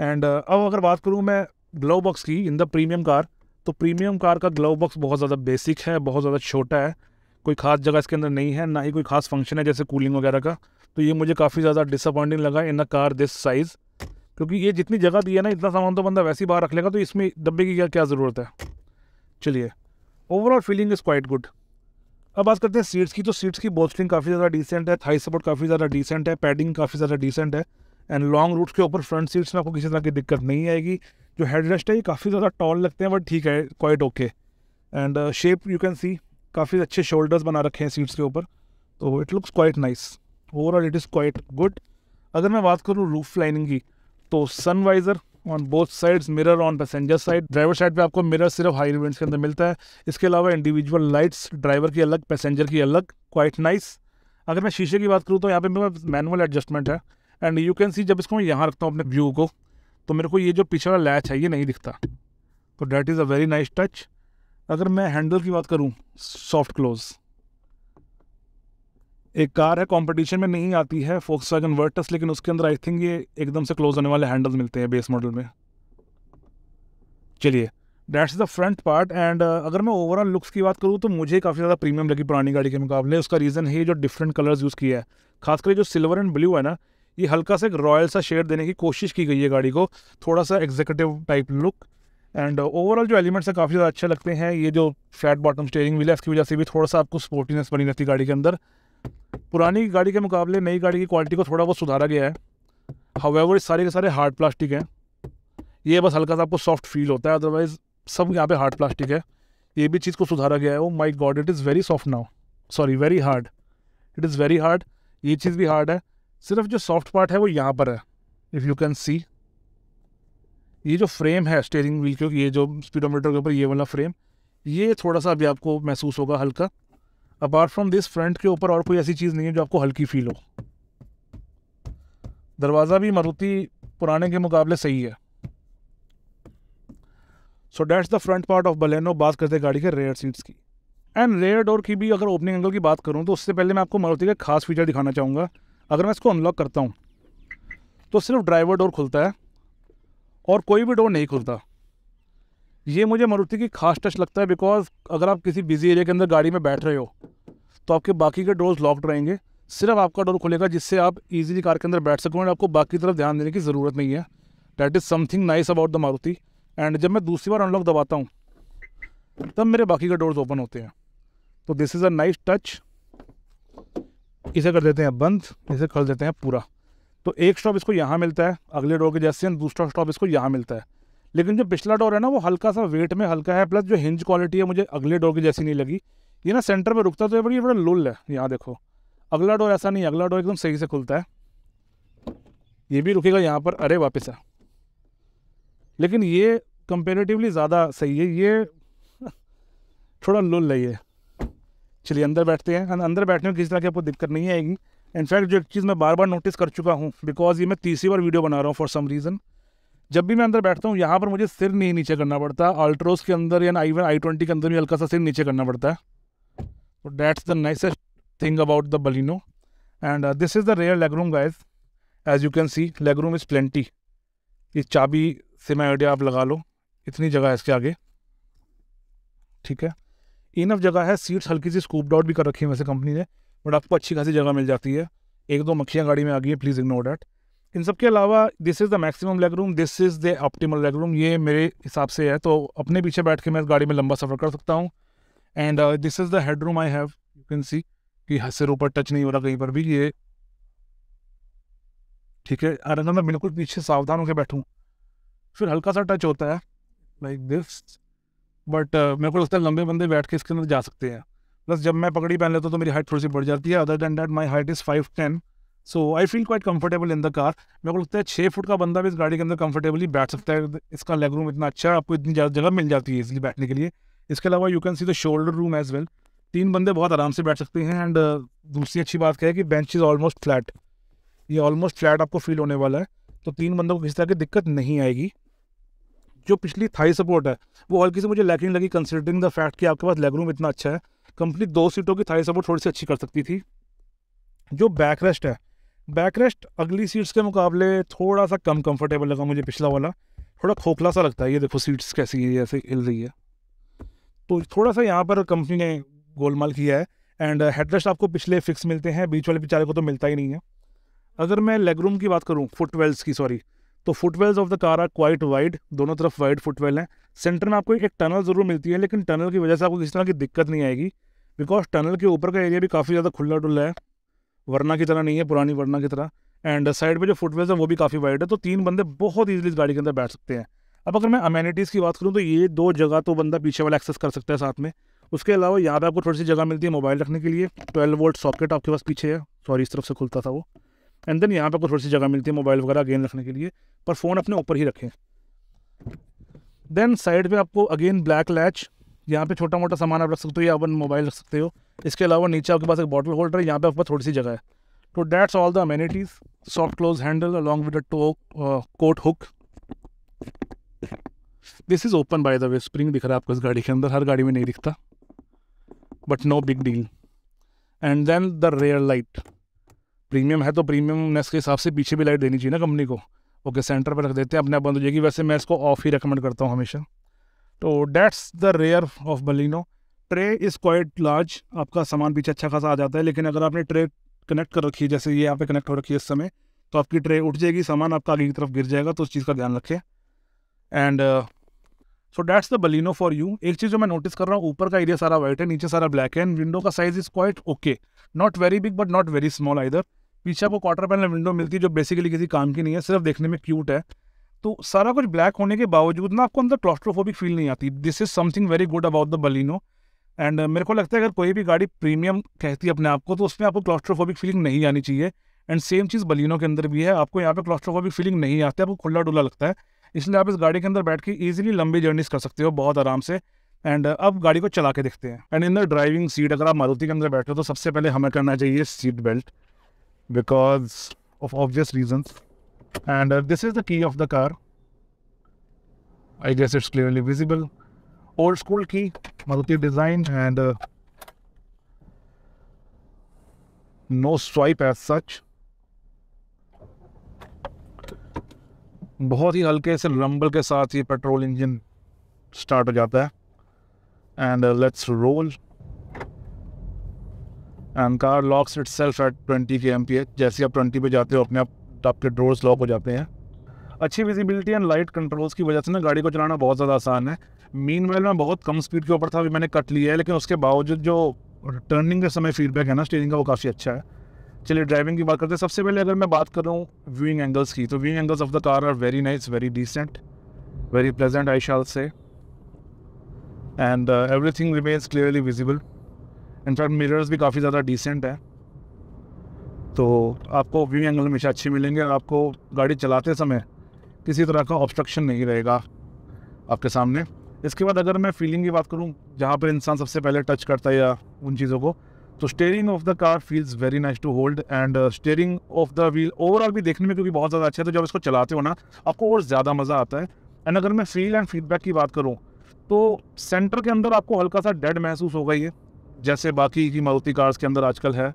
एंड uh, अब अगर बात करूँ मैं ग्लव बॉक्स की इन द प्रीमियम कार, तो प्रीमियम कार का ग्लव बॉक्स बहुत ज़्यादा बेसिक है, बहुत ज़्यादा छोटा है, कोई ख़ास जगह इसके अंदर नहीं है, ना ही कोई ख़ास फंक्शन है जैसे कूलिंग वगैरह का। तो ये मुझे काफ़ी ज़्यादा डिसअपॉइंटिंग लगा in a car this size, क्योंकि ये जितनी जगह दी है ना, इतना सामान तो बंदा वैसे ही बाहर रख लेगा, तो इसमें डब्बे की क्या क्या ज़रूरत है। चलिए, overall feeling is quite good. अब बात करते हैं सीट्स की। तो सीट्स की बॉस्टिंग काफ़ी ज़्यादा डिसेंट है, थाई सपोर्ट काफ़ी ज़्यादा डिसेंट है, पैडिंग काफ़ी ज़्यादा डिसेंट है, एंड लॉन्ग रूट्स के ऊपर फ्रंट सीट्स में आपको किसी तरह की दिक्कत नहीं आएगी। जो हेडरेस्ट है ये काफ़ी ज़्यादा टॉल लगते हैं, बट ठीक है, quite okay. And shape you can see, काफ़ी अच्छे शोल्डर्स बना रखे हैं सीट्स के ऊपर, तो it looks quite nice. Overall it is quite good. अगर मैं बात करूँ रूफ लाइनिंग की, तो sun visor on both sides, mirror on passenger side. Driver side पे आपको मिरर सिर्फ हाई इवेंट्स के अंदर मिलता है। इसके अलावा इंडिविजुअल लाइट्स, ड्राइवर की अलग, पैसेंजर की अलग, क्वाइट नाइस। अगर मैं शीशे की बात करूँ तो यहाँ पे मेरे पास मैनुअल एडजस्टमेंट है, एंड यू कैन सी जब इसको मैं यहाँ रखता हूँ अपने व्यू को, तो मेरे को ये जो पीछे वाला लैच है ये नहीं दिखता, तो that is a very nice touch. अगर मैं हैंडल की बात करूँ, सॉफ्ट क्लोज। एक कार है, कंपटीशन में नहीं आती है, Volkswagen Virtus, लेकिन उसके अंदर आई थिंक ये एकदम से क्लोज होने वाले हैंडल्स मिलते हैं बेस मॉडल में। चलिए, that's the front part. And अगर मैं ओवरऑल लुक्स की बात करूँ तो मुझे काफ़ी ज़्यादा प्रीमियम लगी पुरानी गाड़ी के मुकाबले। उसका रीज़न है जो डिफरेंट कलर्स यूज़ किया है, खासकर जो सिल्वर एंड ब्लू है ना, ये हल्का सा एक रॉयल सा शेड देने की कोशिश की गई है गाड़ी को, थोड़ा सा executive type look. And overall जो एलिमेंट्स हैं काफ़ी ज़्यादा अच्छे लगते हैं। ये जो फ्लैट बॉटम स्टीयरिंग व्हील है इसकी वजह से भी थोड़ा सा आपको स्पोर्टीनेस बनी रहती है गाड़ी के अंदर। पुरानी गाड़ी के मुकाबले नई गाड़ी की क्वालिटी को थोड़ा बहुत सुधारा गया है। हाउएवर सारे के सारे हार्ड प्लास्टिक हैं, ये बस हल्का सा आपको सॉफ्ट फील होता है, अदरवाइज सब यहाँ पे हार्ड प्लास्टिक है। ये भी चीज़ को सुधारा गया है। Oh my god, it is very soft now, sorry very hard, it is very hard. ये चीज़ भी हार्ड है, सिर्फ जो सॉफ्ट पार्ट है वो यहाँ पर है। इफ़ यू कैन सी ये जो फ्रेम है स्टीयरिंग व्हील के, ये जो स्पीडोमीटर के ऊपर ये वाला फ्रेम, ये थोड़ा सा अभी आपको महसूस होगा हल्का। अपार्ट फ्रॉम दिस फ्रंट के ऊपर और कोई ऐसी चीज़ नहीं है जो आपको हल्की फील हो। दरवाज़ा भी मारुति पुराने के मुकाबले सही है। So that's the front part of Baleno. बात करते हैं गाड़ी के रेयर सीट्स की एंड रेयर डोर की भी। अगर ओपनिंग एंगल की बात करूँ तो उससे पहले मैं आपको मारुति का खास फीचर दिखाना चाहूँगा। अगर मैं इसको अनलॉक करता हूँ तो सिर्फ ड्राइवर डोर खुलता है और कोई भी डोर नहीं खुलता। ये मुझे मारुति की खास टच लगता है, बिकॉज अगर आप किसी बिजी एरिया के अंदर गाड़ी में बैठ रहे हो तो आपके बाकी के डोर्स लॉक्ड रहेंगे, सिर्फ आपका डोर खुलेगा, जिससे आप इजीली कार के अंदर बैठ सको और आपको बाकी तरफ ध्यान देने की ज़रूरत नहीं है। That is something nice about the Maruti. And जब मैं दूसरी बार अनलॉक दबाता हूँ तब मेरे बाकी के डोर्स ओपन होते हैं, तो this is a nice touch. इसे कर देते हैं बंद, इसे खोल देते हैं पूरा, तो एक स्टॉप इसको यहाँ मिलता है अगले डोर के जैसे, दूसरा स्टॉप इसको यहाँ मिलता है। लेकिन जो पिछला डोर है ना वो हल्का सा वेट में हल्का है, प्लस जो हिंज क्वालिटी है मुझे अगले डोर की जैसी नहीं लगी। ये ना सेंटर में रुकता तो ये बड़ी बड़ा लुल है, यहाँ देखो अगला डोर ऐसा नहीं, अगला डोर एकदम सही से खुलता है। ये भी रुकेगा यहाँ पर, अरे वापस है, लेकिन ये कंपेरेटिवली ज़्यादा सही है, ये थोड़ा लुल है ये। चलिए अंदर बैठते हैं। अंदर बैठने में किसी तरह की आपको दिक्कत नहीं आएगी। इनफैक्ट जो एक चीज़ मैं बार बार नोटिस कर चुका हूँ, बिकॉज ये मैं तीसरी बार वीडियो बना रहा हूँ फॉर सम रीज़न, जब भी मैं अंदर बैठता हूँ यहाँ पर मुझे सिर नहीं नीचे करना पड़ता। अल्ट्रोस के अंदर या आई वन आई ट्वेंटी के अंदर भी हल्का सा सिर नीचे करना पड़ता है। तो that's the nicest thing about the Baleno. And this is the rear legroom guys, as you can see legroom is plenty. ये चाबी से मैं आइडिया आप लगा लो, इतनी जगह है इसके आगे, ठीक है, इनफ जगह है। सीट्स हल्की सी स्कूप डाउट भी कर रखी है वैसे कंपनी ने, बट आपको अच्छी खासी जगह मिल जाती है। एक दो मक्खियाँ गाड़ी में आ गई है, प्लीज़ इग्नोर डैट। इन सब के अलावा this is the maximum leg room, this is the optimal leg room, ये मेरे हिसाब से है। तो अपने पीछे बैठ के मैं इस गाड़ी में लंबा सफ़र कर सकता हूँ। And this is the head room I have, you can see कि सिर ऊपर टच नहीं हो रहा कहीं पर भी, ये ठीक है। अगर मैं बिल्कुल पीछे सावधान होकर बैठूँ फिर हल्का सा टच होता है लाइक दिस, बट मेरे को लगता है लंबे बंदे बैठ के इसके अंदर जा सकते हैं। प्लस जब मैं पगड़ी पहन लेता हूँ तो मेरी हाइट थोड़ी सी बढ़ जाती है। Other than that my height is five ten, so I feel quite comfortable in the car. मेरे को लगता है छः फुट का बंदा भी इस गाड़ी के अंदर कंफर्टेबली बैठ सकता है। इसका लेग रूम इतना अच्छा है, आपको इतनी ज़्यादा जगह मिल जाती है इसलिए बैठने के लिए। इसके अलावा you can see the shoulder room as well, तीन बंदे बहुत आराम से बैठ सकते हैं। एंड दूसरी अच्छी बात क्या है कि बेंच इज़ ऑलमोस्ट फ्लैट, ये ऑलमोस्ट फ्लैट आपको फील होने वाला है, तो तीन बंदों को किसी तरह की दिक्कत नहीं आएगी। जो पिछली थाई सपोर्ट है वो हल्की से मुझे लैकिंग लगी, कंसिडरिंग द फैक्ट कि आपके पास लेग रूम इतना अच्छा है। कंपनी दो सीटों की थाई सपोर्ट थोड़ी सी अच्छी कर सकती थी। जो बैकरेस्ट है, बैकरेस्ट अगली सीट्स के मुकाबले थोड़ा सा कम कंफर्टेबल लगा मुझे, पिछला वाला थोड़ा खोखला सा लगता है। ये देखो सीट्स कैसी है, ऐसे हिल रही है, तो थोड़ा सा यहाँ पर कंपनी ने गोलमाल किया है। एंड हेडरेस्ट आपको पिछले फिक्स मिलते हैं, बीच वाले बेचारे को तो मिलता ही नहीं है। अगर मैं लेगरूम की बात करूँ, फुटवेल्स की सॉरी, तो footwells of the car are quite wide, दोनों तरफ वाइड फुटवेल हैं। सेंटर में आपको एक टनल ज़रूर मिलती है, लेकिन टनल की वजह से आपको किसी तरह की दिक्कत नहीं आएगी, बिकॉज टनल के ऊपर का एरिया भी काफ़ी ज़्यादा खुला डुल्ला है, वरना की तरह नहीं है, पुरानी वरना की तरह। एंड साइड पे जो फुटवेल्स है वो भी काफ़ी वाइड है, तो तीन बंदे बहुत ईजिली इस गाड़ी के अंदर बैठ सकते हैं। अब अगर मैं अमेनिटीज़ की बात करूँ तो ये दो जगह तो बंदा पीछे वाला एक्सेस कर सकता है साथ में। उसके अलावा यहाँ पर आपको थोड़ी सी जगह मिलती है मोबाइल रखने के लिए, ट्वेल्व वोल्ट सॉकेट आपके पास पीछे है, सॉरी इस तरफ से खुलता था वो। एंड देन यहाँ पर आपको थोड़ी सी जगह मिलती है मोबाइल वगैरह अगेन रखने के लिए, पर फ़ोन अपने ऊपर ही रखें। देन साइड पे आपको अगेन ब्लैक लैच, यहाँ पे छोटा मोटा सामान आप रख सकते हो या अपन मोबाइल रख सकते हो। इसके अलावा नीचे आपके पास एक बॉटल होल्डर है, यहाँ पे आपके पास थोड़ी सी जगह है। तो that's all the amenities. Soft close handle along with a tow coat hook, this is open by the way. Spring दिख रहा है आपको इस गाड़ी के अंदर, हर गाड़ी में नहीं दिखता, but no big deal. And then the rear light, premium है तो प्रीमियमनेस के हिसाब से पीछे भी लाइट देनी चाहिए ना कंपनी को। ओके okay, सेंटर पर रख देते हैं, अपने आप बंद हो जाएगी। वैसे मैं इसको ऑफ ही रेकमेंड करता हूँ हमेशा। तो that's the rear of Baleno. Tray is quite large, आपका सामान पीछे अच्छा खासा आ जाता है, लेकिन अगर आपने ट्रे कनेक्ट कर रखी है, जैसे ये यहाँ पे कनेक्ट हो रखी है इस समय, तो आपकी ट्रे उठ जाएगी, सामान आपका आगे की तरफ गिर जाएगा, तो उस चीज़ का ध्यान रखें। And so that's the Baleno for you. एक चीज़ जो मैं नोटिस कर रहा हूँ, ऊपर का एरिया सारा वाइट है, नीचे सारा ब्लैक है, एंड विंडो का size is quite okay, not very big but not very small either. पीछे आपको क्वार्टर पैनल विंडो मिलती है जो बेसिकली किसी काम की नहीं है, सिर्फ देखने में क्यूट है। तो सारा कुछ ब्लैक होने के बावजूद ना आपको अंदर क्लॉस्ट्रोफोबिक फील नहीं आती। This is something very good about the Baleno. And uh, मेरे को लगता है अगर कोई भी गाड़ी प्रीमियम कहती है अपने आप को, तो उसमें आपको क्लॉस्ट्रोफोबिक फीलिंग नहीं आनी चाहिए। एंड सेम चीज़ बलिनो के अंदर भी है, आपको यहाँ पे क्लॉस्ट्रोफोबिक फीलिंग नहीं आती, आपको खुला डुला लगता है, इसलिए आप इस गाड़ी के अंदर बैठ के ईजिली लंबी जर्नीज कर सकते हो बहुत आराम से। एंड uh, अब गाड़ी को चला के देखते हैं। And in the driving seat, अगर आप मारुति के अंदर बैठे हो तो सबसे पहले हमें करना चाहिए seat belt, because of obvious reasons. And this is the key of the car, I guess it's clearly visible. Old school की Maruti design and uh, no swipe as such। बहुत ही हल्के से रंबल के साथ ये पेट्रोल इंजन स्टार्ट हो जाता है। And let's roll and car locks itself at twenty K M P H. जैसे आप ट्वेंटी पे जाते हो अपने आप आपके डोर्स लॉक हो जाते हैं। अच्छी विजिबिलिटी एंड लाइट कंट्रोल्स की वजह से ना गाड़ी को चलाना बहुत ज़्यादा आसान है। मीनवेल मैं बहुत कम स्पीड के ऊपर था, अभी मैंने कट लिया है, लेकिन उसके बावजूद जो टर्निंग के समय फीडबैक है ना स्टीयरिंग का, वो काफ़ी अच्छा है। चलिए ड्राइविंग की बात करते हैं। सबसे पहले अगर मैं बात कर रहा हूँ व्यूइंग एंगल्स की, तो viewing angles of the car are very nice, very decent, very pleasant I shall say. And everything remains clearly visible. In fact mirrors भी काफ़ी ज़्यादा डिसेंट है, तो आपको व्यूइंग एंगल हमेशा अच्छे मिलेंगे। आपको गाड़ी चलाते समय किसी तरह का ऑब्स्ट्रक्शन नहीं रहेगा आपके सामने। इसके बाद अगर मैं फीलिंग की बात करूं, जहां पर इंसान सबसे पहले टच करता है या उन चीज़ों को, तो steering of the car feels very nice to hold. And steering of the wheel overall भी देखने में क्योंकि बहुत ज़्यादा अच्छा है, तो जब इसको चलाते हो ना आपको और ज़्यादा मज़ा आता है। एंड अगर मैं फील एंड फीडबैक की बात करूँ, तो सेंटर के अंदर आपको हल्का सा डेड महसूस होगा, ये जैसे बाकी की मारुति कार्स के अंदर आजकल है।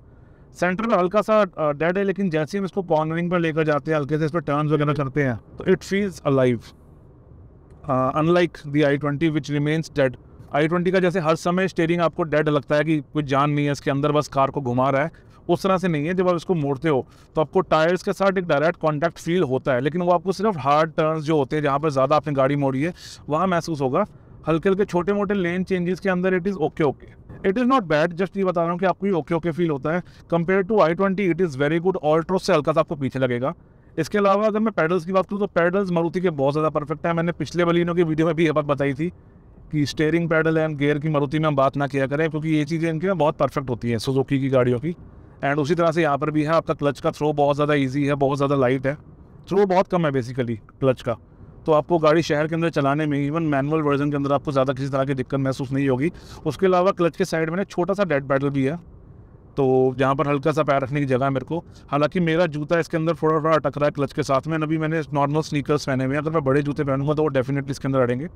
सेंटर में हल्का सा डेड है, लेकिन जैसे हम इसको कॉर्नरिंग पर लेकर जाते हैं, हल्के से इस पर टर्न्स वगैरह करते हैं, तो it feels alive, unlike the I twenty which remains dead. I twenty का जैसे हर समय स्टेयरिंग आपको डेड लगता है कि कुछ जान नहीं है इसके अंदर, बस कार को घुमा रहा है, उस तरह से नहीं है। जब आप इसको मोड़ते हो तो आपको टायर्स के साथ एक डायरेक्ट कॉन्टैक्ट फील होता है, लेकिन वो आपको सिर्फ हार्ड टर्न्स जो होते हैं जहाँ पर ज़्यादा आपने गाड़ी मोड़ी है वहाँ महसूस होगा। हल्के हल्के छोटे मोटे लेन चेंजेस के अंदर it is okay okay, it is not bad, just ये बता रहा हूँ कि आपको ये ओके ओके फील होता है। Compare to I twenty it is very good. Altroz से हल्का सा आपको पीछे लगेगा। इसके अलावा अगर मैं पैडल्स की बात करूँ, तो पैडल्स मारुति के बहुत ज़्यादा परफेक्ट है। मैंने पिछले बलिनो की वीडियो में भी ये बात बताई थी कि स्टेयरिंग पैडल एंड गियर की मारुति में हम बात ना किया करें, क्योंकि ये चीज़ें इनकी बहुत परफेक्ट होती हैं सुजुकी की गाड़ियों की। एंड उसी तरह से यहाँ पर भी है। आपका क्लच का थ्रो बहुत ज़्यादा ईजी है, बहुत ज़्यादा लाइट है, थ्रो बहुत कम है बेसिकली क्लच का, तो आपको गाड़ी शहर के अंदर चलाने में, इवन मैनुअल वर्जन के अंदर आपको ज़्यादा किसी तरह की दिक्कत महसूस नहीं होगी। उसके अलावा क्लच के साइड में ना छोटा सा डेड पैडल भी है, तो जहाँ पर हल्का सा पैर रखने की जगह है मेरे को। हालांकि मेरा जूता इसके अंदर थोड़ा थोड़ा अटक रहा है क्लच के साथ में, अभी मैंने नॉर्मल स्नीकर्स पहने हुए हैं, अगर मैं बड़े जूते पहनूंगा तो वो डेफिनेटली इसके अंदर अड़ेंगे।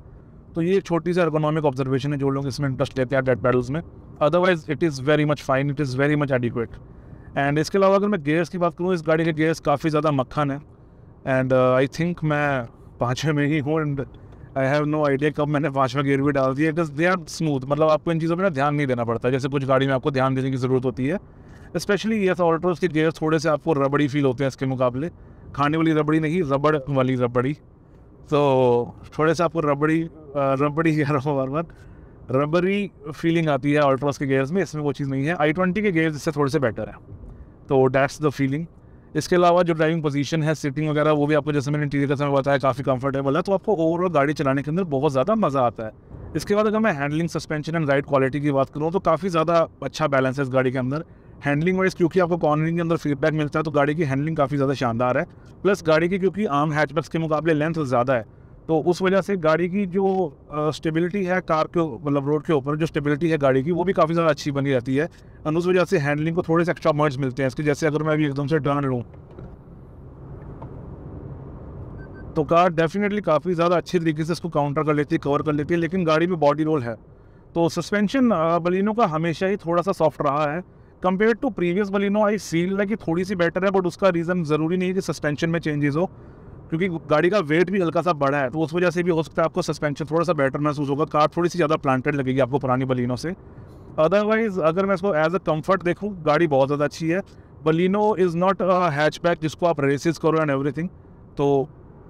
तो ये एक छोटी सी एर्गोनॉमिक ऑब्जर्वेशन है जो लोग इसमें इंटरेस्ट लेते हैं डेड पैडल्स में। Otherwise it is very much fine, it is very much adequate. And इसके अलावा अगर मैं गेयर्स की बात करूँ, इस गाड़ी के गेयर्स काफ़ी ज़्यादा मक्खन है। एंड आई थिंक मैं पाँचवें में ही हूँ, and I have no idea कब मैंने पाँचवा गियर भी डाल दिया। इट्स दे आर स्मूथ, मतलब आपको इन चीज़ों पर ना ध्यान नहीं देना पड़ता, जैसे कुछ गाड़ी में आपको ध्यान देने की ज़रूरत होती है। स्पेशली ये ऑल्ट्रोस के गियर थोड़े से आपको रबड़ी फील होते हैं इसके मुकाबले, खाने वाली रबड़ी नहीं, रबड़ वाली रबड़ी। तो थोड़े से आपको रबड़ी रबड़ी यार बार बार रबड़ी फीलिंग आती है ऑल्ट्रोस के गेयर्स में, इसमें वो चीज़ नहीं है। आई ट्वेंटी के गेयर्स इससे थोड़े से बेटर है, तो डैट्स द फीलिंग। इसके अलावा जो ड्राइविंग पोजीशन है, सीटिंग वगैरह, वो भी आपको जैसे मैंने इंटीरियर का समय बताया काफ़ी कंफर्टेबल है, तो आपको ओवरऑल गाड़ी चलाने के अंदर बहुत ज़्यादा मज़ा आता है। इसके बाद अगर मैं handling, suspension and ride quality की बात करूँ, तो काफ़ी ज़्यादा अच्छा बैलेंस है इस गाड़ी के अंदर हैंडलिंग वाइज, क्योंकि आपको कॉर्नरिंग के अंदर फीडबैक मिलता है, तो गाड़ी की हैंडलिंग काफ़ी ज़्यादा शानदार है। प्लस गाड़ी की क्योंकि आम हैचबैक्स के मुकाबले लेंथ ज़्यादा है, तो उस वजह से गाड़ी की जो स्टेबिलिटी है कार के, मतलब रोड के ऊपर जो स्टेबिलिटी है गाड़ी की, वो भी काफ़ी ज़्यादा अच्छी बनी रहती है। और उस वजह से हैंडलिंग को थोड़े से एक्स्ट्रा मर्ज मिलते हैं इसके। जैसे अगर मैं अभी एकदम से टर्न लूँ, तो कार डेफिनेटली काफ़ी ज़्यादा अच्छे तरीके से इसको काउंटर कर लेती है, कवर कर लेती है, लेकिन गाड़ी में बॉडी रोल है। तो सस्पेंशन बलिनो का हमेशा ही थोड़ा सा सॉफ्ट रहा है। Compare to previous Baleno I feel है कि थोड़ी सी बेटर है, बट उसका रीज़न ज़रूरी नहीं है कि सस्पेंशन में चेंजेस हो, क्योंकि गाड़ी का वेट भी हल्का सा बड़ा है, तो उस वजह से भी हो सकता है आपको सस्पेंशन थोड़ा सा बेटर महसूस होगा, कार थोड़ी सी ज़्यादा प्लांटेड लगेगी आपको पुरानी बलिनो से। अदरवाइज़ अगर मैं इसको एज अ कम्फर्ट देखूँ, गाड़ी बहुत ज़्यादा अच्छी है। Baleno is not a hatchback जिसको आप रेसिस करो एंड एवरीथिंग। तो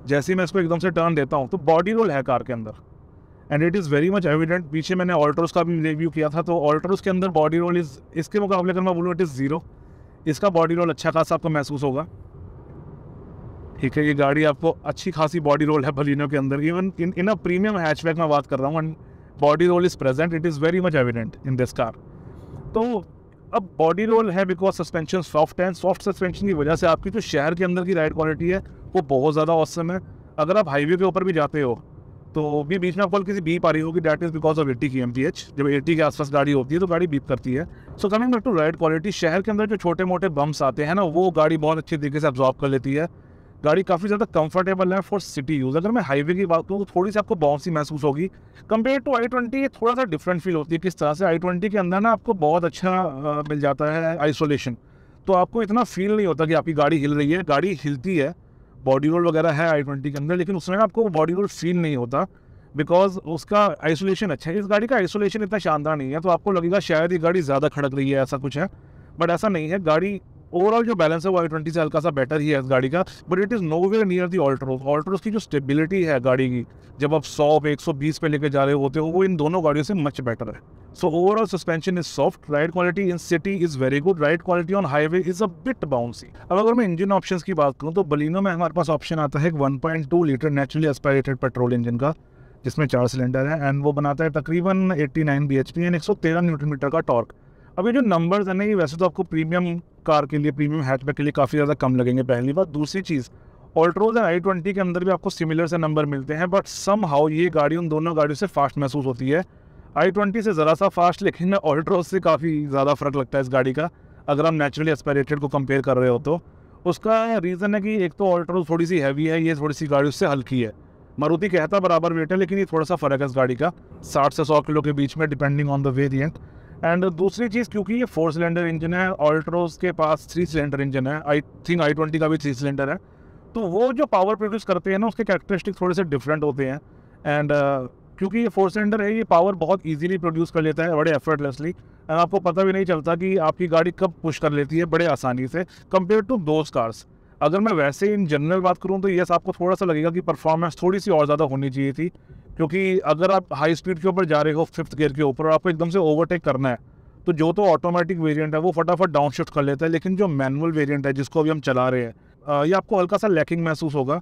जैसे ही मैं इसको एकदम से टर्न देता हूँ तो बॉडी रोल है कार के अंदर, and it is very much evident. पीछे मैंने ऑल्ट्रोस का भी रिव्यू किया था, तो ऑल्ट्रोस के अंदर बॉडी रोल इज़ इसके मुकाबले अगर मैं बोलूँ इट इज़ ज़ीरो। इसका बॉडी रोल अच्छा खासा आपको महसूस होगा। ठीक है, ये गाड़ी आपको अच्छी खासी बॉडी रोल है बलिनो के अंदर, even in in a premium hatchback में बात कर रहा हूँ, and body roll is present, it is very much evident in this car. तो अब बॉडी रोल है बिकॉज सस्पेंशन सॉफ्ट है, सॉफ्ट सस्पेंशन की वजह से आपकी जो शहर के अंदर की राइड क्वालिटी है वो बहुत ज़्यादा औसम है। अगर आप हाईवे के ऊपर भी जाते हो तो भी बीच में आपको किसी बीप आ रही होगी, that is because of eighty की एम पी एच। जब एटी के आसपास गाड़ी होती है तो गाड़ी बीप करती है। So coming back to ride quality, शहर के अंदर जो छोटे मोटे बम्स आते हैं ना, वो गाड़ी बहुत अच्छे तरीके से अब्जॉर्ब कर लेती है। गाड़ी काफ़ी ज़्यादा कंफर्टेबल है फॉर सिटी यूज़। अगर मैं हाईवे की बात करूँ तो थोड़ी सी आपको बाउंसी महसूस होगी कंपेयर टू आई ट्वेंटी। ये थोड़ा सा डिफरेंट फील होती है किस तरह से आई ट्वेंटी के अंदर ना आपको बहुत अच्छा मिल जाता है आइसोलेशन, तो आपको इतना फील नहीं होता कि आपकी गाड़ी हिल रही है। गाड़ी हिलती है, बॉडी रोल वगैरह है आई ट्वेंटी के अंदर, लेकिन उसमें आपको बॉडी रोल फील नहीं होता बिकॉज उसका आइसोलेशन अच्छा है। इस गाड़ी का आइसोलेशन इतना शानदार नहीं है, तो आपको लगेगा शायद ये गाड़ी ज़्यादा खड़क रही है, ऐसा कुछ है, बट ऐसा नहीं है। गाड़ी ओवरऑल जो बैलेंस है वो आई ट्वेंटी से हल्का सा बेटर ही है इस गाड़ी का, but it is nowhere near the Altroz. Altroz की जो स्टेबिलिटी है गाड़ी की, जब आप सौ पे एक सौ बीस पे लेके जा रहे होते हो, वो इन दोनों गाड़ियों से मच बेटर है। So overall suspension is soft, ride quality in city is very good, ride quality on highway is a bit bouncy. अब अगर मैं इंजन ऑप्शन की बात करूँ तो बलिनो में हमारे पास ऑप्शन आता है one point two litre naturally aspirated petrol engine का, जिसमें चार सिलेंडर है, एंड वो बनाता है तकरीबन eighty nine B H P and एक सौ तेरह न्यूटन मीटर का टॉर्क। अब ये जो नंबर्स है ना, ये वैसे तो आपको प्रीमियम कार के लिए, प्रीमियम हैचबैक के लिए काफ़ी ज़्यादा कम लगेंगे, पहली बात। दूसरी चीज़, ऑल्ट्रोज एंड आई ट्वेंटी के अंदर भी आपको सिमिलर से नंबर मिलते हैं, बट सम हाउ ये गाड़ी उन दोनों गाड़ियों से फास्ट महसूस होती है। आई ट्वेंटी से ज़रा सा फास्ट, लेकिन ऑल्ट्रोज से काफ़ी ज़्यादा फ़र्क लगता है इस गाड़ी का, अगर आप नेचुरली एस्पायरेटेड को कंपेयर कर रहे हो तो। उसका रीज़न है कि एक तो ऑल्ट्रोज थोड़ी सी हैवी है, ये थोड़ी सी गाड़ियों से हल्की है। मारुति कहता बराबर वेट है, लेकिन ये थोड़ा सा फ़र्क है इस गाड़ी का, साठ से सौ किलो के बीच में, depending on the variant. And दूसरी चीज़, क्योंकि ये फोर सिलेंडर इंजन है, ऑल्ट्रोस के पास थ्री सिलेंडर इंजन है, आई थिंक आई ट्वेंटी का भी थ्री सिलेंडर है, तो वो जो पावर प्रोड्यूस करते हैं ना, उसके कैरेक्टरिस्टिक थोड़े से डिफरेंट होते हैं। एंड uh, क्योंकि ये फोर सिलेंडर है, ये पावर बहुत इजीली प्रोड्यूस कर लेता है, बड़े एफर्टलेसली, एंड आपको पता भी नहीं चलता कि आपकी गाड़ी कब पुश कर लेती है, बड़े आसानी से, कंपेयर टू दोज कार्स। अगर मैं वैसे इन जनरल बात करूँ तो यस, आपको थोड़ा सा लगेगा कि परफॉर्मेंस थोड़ी सी और ज़्यादा होनी चाहिए थी, क्योंकि अगर आप हाई स्पीड के ऊपर जा रहे हो फिफ्थ गियर के ऊपर और आपको एकदम से ओवरटेक करना है, तो जो तो ऑटोमेटिक वेरिएंट है वो फटाफट डाउनशिफ्ट कर लेता है, लेकिन जो मैनुअल वेरिएंट है जिसको अभी हम चला रहे हैं, ये आपको हल्का सा लैकिंग महसूस होगा।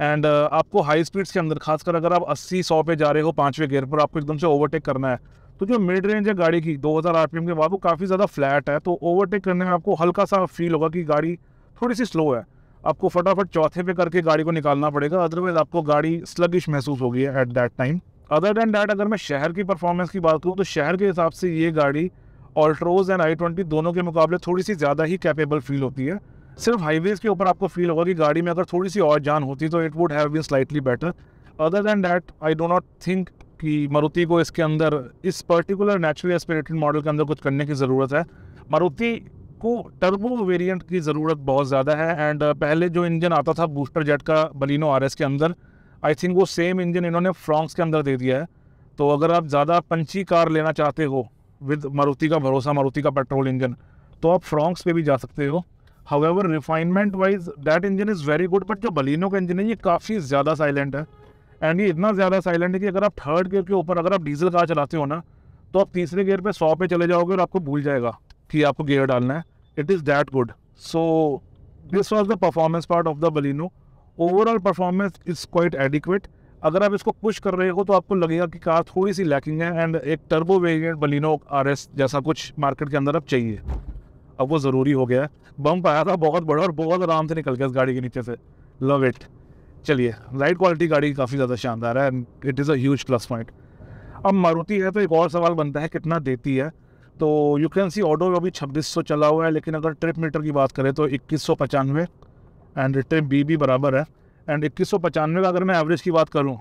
एंड आपको हाई स्पीड्स के अंदर, खासकर अगर आप अस्सी सौ पे जा रहे हो पाँचवें गियर पर, आपको एकदम से ओवरटेक करना है, तो जो मिड रेंज है गाड़ी की दो हज़ार आर पी एम के बाद, वो काफ़ी ज़्यादा फ्लैट है, तो ओवरटेक करने में आपको हल्का सा फील होगा कि गाड़ी थोड़ी सी स्लो है। आपको फटाफट चौथे पे करके गाड़ी को निकालना पड़ेगा, अदरवाइज आपको गाड़ी स्लगिश महसूस होगी at that time. Other than that, अगर मैं शहर की परफॉर्मेंस की बात करूँ तो शहर के हिसाब से ये गाड़ी ऑल्ट्रोज एंड आई ट्वेंटी दोनों के मुकाबले थोड़ी सी ज़्यादा ही कैपेबल फील होती है। सिर्फ हाईवेज़ के ऊपर आपको फील होगा कि गाड़ी में अगर थोड़ी सी और जान होती तो it would have been slightly better. Other than that, I do not think कि मारुति को इसके अंदर, इस पर्टिकुलर नेचुरली एस्पिरेटेड मॉडल के अंदर कुछ करने की ज़रूरत है। मारुति को टर्बो वेरिएंट की ज़रूरत बहुत ज़्यादा है, एंड पहले जो इंजन आता था बूस्टर जेट का बलिनो आरएस के अंदर, आई थिंक वो सेम इंजन इन्होंने फ्रॉन्क्स के अंदर दे दिया है। तो अगर आप ज़्यादा पंची कार लेना चाहते हो विद मारुति का भरोसा, मारुति का पेट्रोल इंजन, तो आप फ्रॉन्क्स पे भी जा सकते हो। However refinement wise that engine is very good, but जो बलिनो का इंजन है ये काफ़ी ज़्यादा साइलेंट है, एंड ये इतना ज़्यादा साइलेंट है कि अगर आप थर्ड गियर के ऊपर, अगर आप डीजल कार चलाते हो ना, तो आप तीसरे गियर पर सौ पे चले जाओगे और आपको भूल जाएगा कि आपको गियर डालना है। It is that good. So this was the performance part of the Baleno. Overall performance is quite adequate. अगर आप इसको पुश कर रहे हो तो आपको लगेगा कि कार थोड़ी सी लैकिंग है, एंड एक turbo variant Baleno R S जैसा कुछ मार्केट के अंदर अब चाहिए, अब वो ज़रूरी हो गया है। बम्प आया था बहुत बड़ा और बहुत आराम से निकल गया इस गाड़ी के नीचे से, लव इट। चलिए, राइड क्वालिटी गाड़ी काफ़ी ज़्यादा शानदार है, and it is a huge plus point. अब मारुति है तो एक और सवाल बनता है, कितना देती है? तो यू कैन सी ऑडो अभी छब्बीस सौ चला हुआ है, लेकिन अगर ट्रिप मीटर की बात करें तो इक्कीस सौ पचानवे, एंड ट्रिप बी भी बराबर है। एंड इक्कीस सौ पचानवे का अगर मैं एवरेज की बात करूं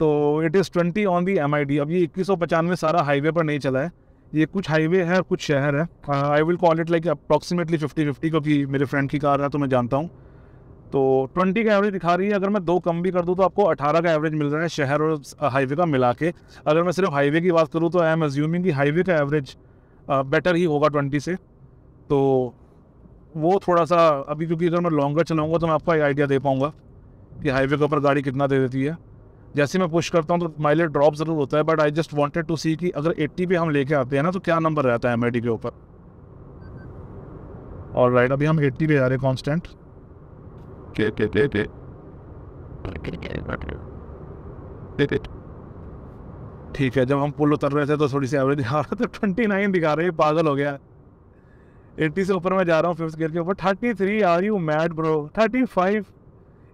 तो it is twenty on the M I D. अब ये इक्कीस सौ पचानवे सारा हाईवे पर नहीं चला है, ये कुछ हाईवे है कुछ शहर है। I will call it like approximately fifty fifty, क्योंकि मेरे फ्रेंड की कार है तो मैं जानता हूँ। तो बीस का एवरेज दिखा रही है। अगर मैं दो कम भी कर दूँ तो आपको अठारह का एवरेज मिल रहा है शहर और हाईवे का मिला के। अगर मैं सिर्फ हाईवे की बात करूँ तो आई एम अज्यूमिंग कि हाईवे का एवरेज बेटर ही होगा बीस से। तो वो थोड़ा सा अभी क्योंकि अगर मैं लॉन्गर चलाऊँगा तो मैं आपको आइडिया दे पाऊँगा कि हाईवे के ऊपर गाड़ी कितना दे देती है। जैसे मैं पुश करता हूँ तो माइलेज ड्रॉप ज़रूर होता है, but I just wanted to see कि अगर अस्सी पे हम लेके आते हैं ना तो क्या नंबर रहता है एम आई डी के ऊपर। और राइट अभी हम अस्सी पे जा रहे हैं कॉन्स्टेंट। ठीक है, जब हम पुल उतर रहे थे तो थोड़ी सी एवरेज दिखा रहा था, ट्वेंटी नाइन दिखा रहे, पागल हो गया। अस्सी से ऊपर मैं जा रहा हूँ फिफ्थ गियर के ऊपर। Thirty three are you mad bro, thirty five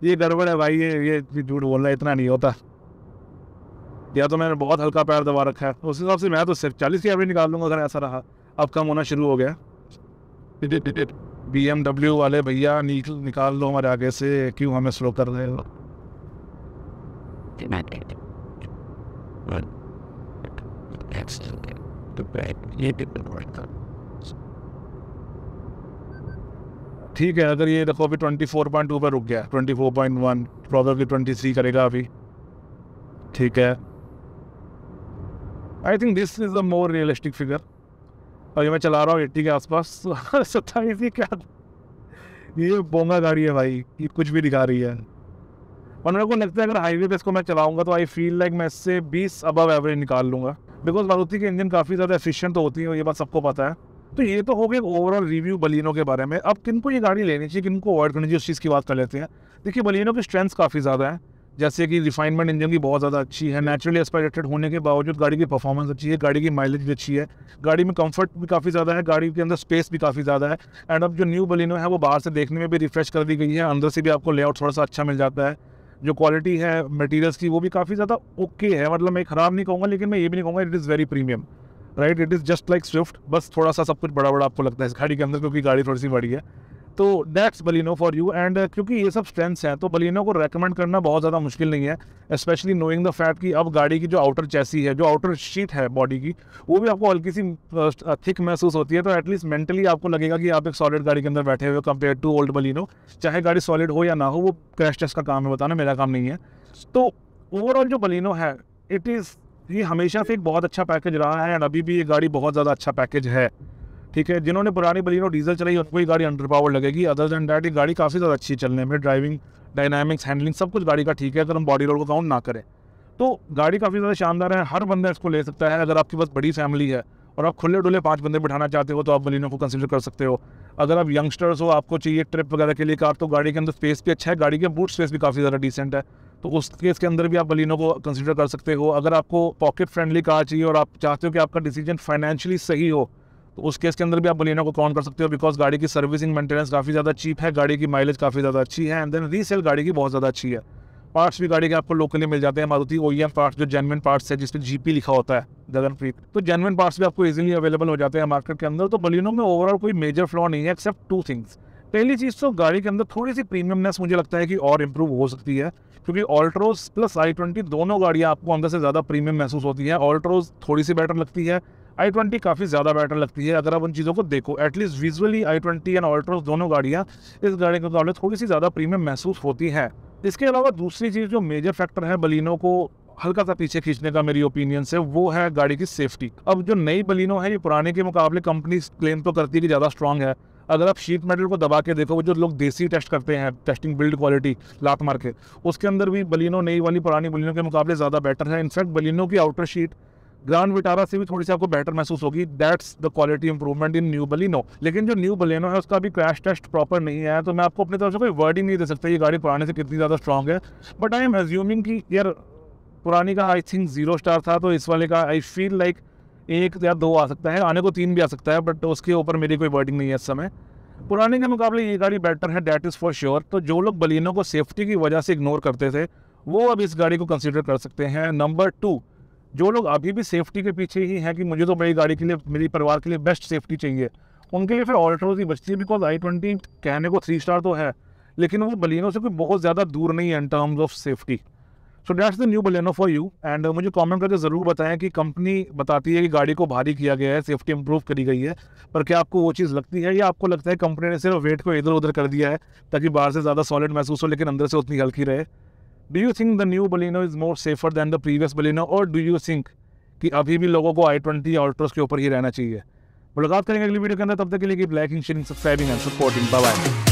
ये गड़बड़ है भाई, ये ये झूठ बोल रहा है, इतना नहीं होता। या तो मैंने बहुत हल्का पैर दबा रखा है, उस हिसाब से मैं तो सिर्फ चालीस की एवरेज निकाल लूँगा अगर ऐसा रहा। अब कम होना शुरू हो गया। बी एम डब्ल्यू वाले भैया निकाल लो हमारे आगे से, क्यों हमें स्लो कर रहे हो। ठीक है, अगर ये देखो अभी चौबीस पॉइंट टू पर रुक गया, चौबीस पॉइंट वन प्रोबेबली तेईस करेगा अभी। ठीक है, I think this is a more realistic figure. और ये मैं चला रहा हूँ अस्सी के आसपास, सत्ताईस। क्या ये बोंगा गाड़ी है भाई, ये कुछ भी दिखा रही है। और मेरे को लगता है अगर हाईवे पे इसको मैं चलाऊंगा तो आई फील लाइक मैं इससे बीस अबव एवरेज निकाल लूँगा, बिकॉज मारुति के इंजन काफ़ी ज़्यादा एफिशिएंट तो होती है, ये बात सबको पता है। तो ये तो हो गया ओवरऑल रिव्यू बलिनो के बारे में। अब किनको ये गाड़ी लेनी चाहिए, किनको अवॉइड करनी चाहिए, उस चीज़ की बात कर लेते हैं। देखिए बलिनो की स्ट्रेंथ्स काफ़ी ज़्यादा है, जैसे कि रिफाइनमेंट इंजन की बहुत ज़्यादा अच्छी है, नेचुरली एस्पायरेटेड होने के बावजूद गाड़ी की परफॉर्मेंस अच्छी है, गाड़ी की माइलेज भी अच्छी है, गाड़ी में कंफर्ट भी काफ़ी ज़्यादा है, गाड़ी के अंदर स्पेस भी काफ़ी ज़्यादा है। एंड अब जो न्यू बलिनो है वो बाहर से देखने में भी रिफ्रेश कर दी गई है, अंदर से भी आपको लेआउट थोड़ा सा अच्छा मिल जाता है। जो क्वालिटी है मटीरियल्स की वो भी काफ़ी ज़्यादा ओके है, मतलब मैं ख़राब नहीं कहूँगा, लेकिन मैं ये भी नहीं कहूँगा it is very premium, right. It is just like Swift, बस थोड़ा सा सब कुछ बड़ा बड़ा आपको लगता है इस गाड़ी के अंदर क्योंकि गाड़ी थोड़ी सी बड़ी है। तो that's Baleno for you. And क्योंकि ये सब स्ट्रेंथ्स हैं तो बलिनो को रेकमेंड करना बहुत ज़्यादा मुश्किल नहीं है, स्पेशली नोइंग द फैक्ट कि अब गाड़ी की जो आउटर चैसी है, जो आउटर शीट है बॉडी की, वो भी आपको हल्की सी थिक महसूस होती है। तो एटलीस्ट मेंटली आपको लगेगा कि आप एक सॉलिड गाड़ी के अंदर बैठे हुए कंपेयर टू ओल्ड बलिनो। चाहे गाड़ी सॉलिड हो या ना हो, वो क्रैश टेस्ट का काम है बताना, मेरा काम नहीं है। तो ओवरऑल जो बलिनो है इट इज़ ये हमेशा से एक बहुत अच्छा पैकेज रहा है, एंड अभी भी ये गाड़ी बहुत ज़्यादा अच्छा पैकेज है। ठीक है, जिन्होंने पुरानी बलिनो डीजल चलाई उनको ये गाड़ी अंडर पावर लगेगी, अदर दैन डैट ये गाड़ी काफ़ी ज़्यादा अच्छी चलने में, ड्राइविंग, डायनामिक्स, हैंडलिंग सब कुछ गाड़ी का ठीक है अगर हम बॉडी रोल को काउंट ना करें। तो गाड़ी काफ़ी ज़्यादा शानदार है, हर बंदा इसको ले सकता है। अगर आपके पास बड़ी फैमिली है और आप खुले डुले पाँच बंदे बिठाना चाहते हो तो आप बलिनो को कंसिडर कर सकते हो। अगर आप यंगस्टर्स हो, आपको चाहिए ट्रिप वगैरह के लिए कार, तो गाड़ी के अंदर स्पेस भी अच्छा है, गाड़ी के बूट स्पेस भी काफ़ी ज़्यादा डिसेंट है, तो उस केस के अंदर भी आप बलिनो को कंसिडर कर सकते हो। अगर आपको पॉकेट फ्रेंडली कार चाहिए और आप चाहते हो कि आपका डिसीजन फाइनेंशियली सही हो, तो उस केस के अंदर भी आप बलिनो को काउंट कर सकते हो, बिकॉज गाड़ी की सर्विसिंग मेंटेनेंस काफ़ी ज़्यादा चीप है, गाड़ी की माइलेज काफ़ी ज़्यादा अच्छी है, एंड देन रीसेल गाड़ी की बहुत ज़्यादा अच्छी है। पार्ट्स भी गाड़ी के आपको लोकली मिल जाते हैं, मारुति ओईएम पार्ट्स जो जेन्युइन पार्ट्स है जिसपे जीपी लिखा होता है गगनप्रीत, तो जेन्युइन पार्ट्स भी आपको इजीली अवेलेबल हो जाते हैं मार्केट के अंदर। तो बलिनो में ओवरऑल कोई मेजर फ्लॉ नहीं है एक्सेप्ट टू थिंग्स। पहली चीज़ तो गाड़ी के अंदर थोड़ी सी प्रीमियमनेस मुझे लगता है कि और इम्प्रूव हो सकती है, क्योंकि ऑल्ट्रोस प्लस आई ट्वेंटी दोनों गाड़ियाँ आपको अंदर से ज़्यादा प्रीमियम महसूस होती है। ऑल्ट्रोस थोड़ी सी बेटर लगती है, आई ट्वेंटी काफ़ी ज़्यादा बेटर लगती है। अगर आप उन चीज़ों को देखो at least visually, I twenty and Altroz दोनों गाड़ियाँ इस गाड़ी के मुकाबले थोड़ी सी ज़्यादा प्रीमियम महसूस होती हैं। इसके अलावा दूसरी चीज़ जो मेजर फैक्टर है बलिनो को हल्का सा पीछे खींचने का मेरी ओपिनियन से, वो है गाड़ी की सेफ्टी। अब जो नई बलिनो है ये पुराने के मुकाबले कंपनी क्लेम तो करती है कि ज़्यादा स्ट्रांग है, अगर आप शीट मेटल को दबा के देखो, वो जो लोग देसी टेस्ट करते हैं टेस्टिंग बिल्ड क्वालिटी लात मार के, उसके अंदर भी बलिनो नई वाली पुरानी बलिनो के मुकाबले ज़्यादा बेटर है। इनफैक्ट बलिनो की आउटर शीट ग्रांड विटारा से भी थोड़ी सी आपको बेटर महसूस होगी। That's the quality improvement in new Baleno. लेकिन जो न्यू बलिनो है उसका भी क्रैश टेस्ट प्रॉपर नहीं है, तो मैं आपको अपनी तरफ से कोई वर्ड ही नहीं दे सकता ये गाड़ी पुराने से कितनी ज़्यादा स्ट्रांग है। बट आई एम एज्यूमिंग कि यार पुरानी का आई थिंक जीरो स्टार था, तो इस वाले का आई फील लाइक एक या दो आ सकता है, आने को तीन भी आ सकता है, बट उसके ऊपर मेरी कोई वर्डिंग नहीं है इस समय। पुराने के मुकाबले ये गाड़ी बेटर है, दैट इज़ फॉर श्योर। तो जो लोग बलिनो को सेफ्टी की वजह से इग्नोर करते थे वो अब इस गाड़ी को कंसिडर कर सकते हैं। नंबर टू, जो लोग अभी भी सेफ्टी के पीछे ही हैं कि मुझे तो मेरी गाड़ी के लिए, मेरी परिवार के लिए बेस्ट सेफ्टी चाहिए, उनके लिए फिर ऑल्ट्रोज ही बचती है, बिकॉज आई ट्वेंटी कहने को थ्री स्टार तो है लेकिन वो बलिनो से कोई बहुत ज़्यादा दूर नहीं है in terms of safety. So that's the new Baleno for you. And मुझे कमेंट करके ज़रूर बताएं कि कंपनी बताती है कि गाड़ी को भारी किया गया है, सेफ्टी इंप्रूव करी गई है, पर क्या आपको वो चीज़ लगती है या आपको लगता है कंपनी ने सिर्फ वेट को इधर उधर कर दिया है ताकि बाहर से ज़्यादा सॉलिड महसूस हो लेकिन अंदर से उतनी हल्की रहे। Do you think the new Baleno is more safer than the previous Baleno और डू यू थिंक कि अभी भी लोगों को आई ट्वेंटी ऑल्ट्रोस के ऊपर ही रहना चाहिए। मुलाकात करेंगे अगली वीडियो के अंदर, तब तक के लिए keep liking, sharing, subscribing and supporting. Bye bye.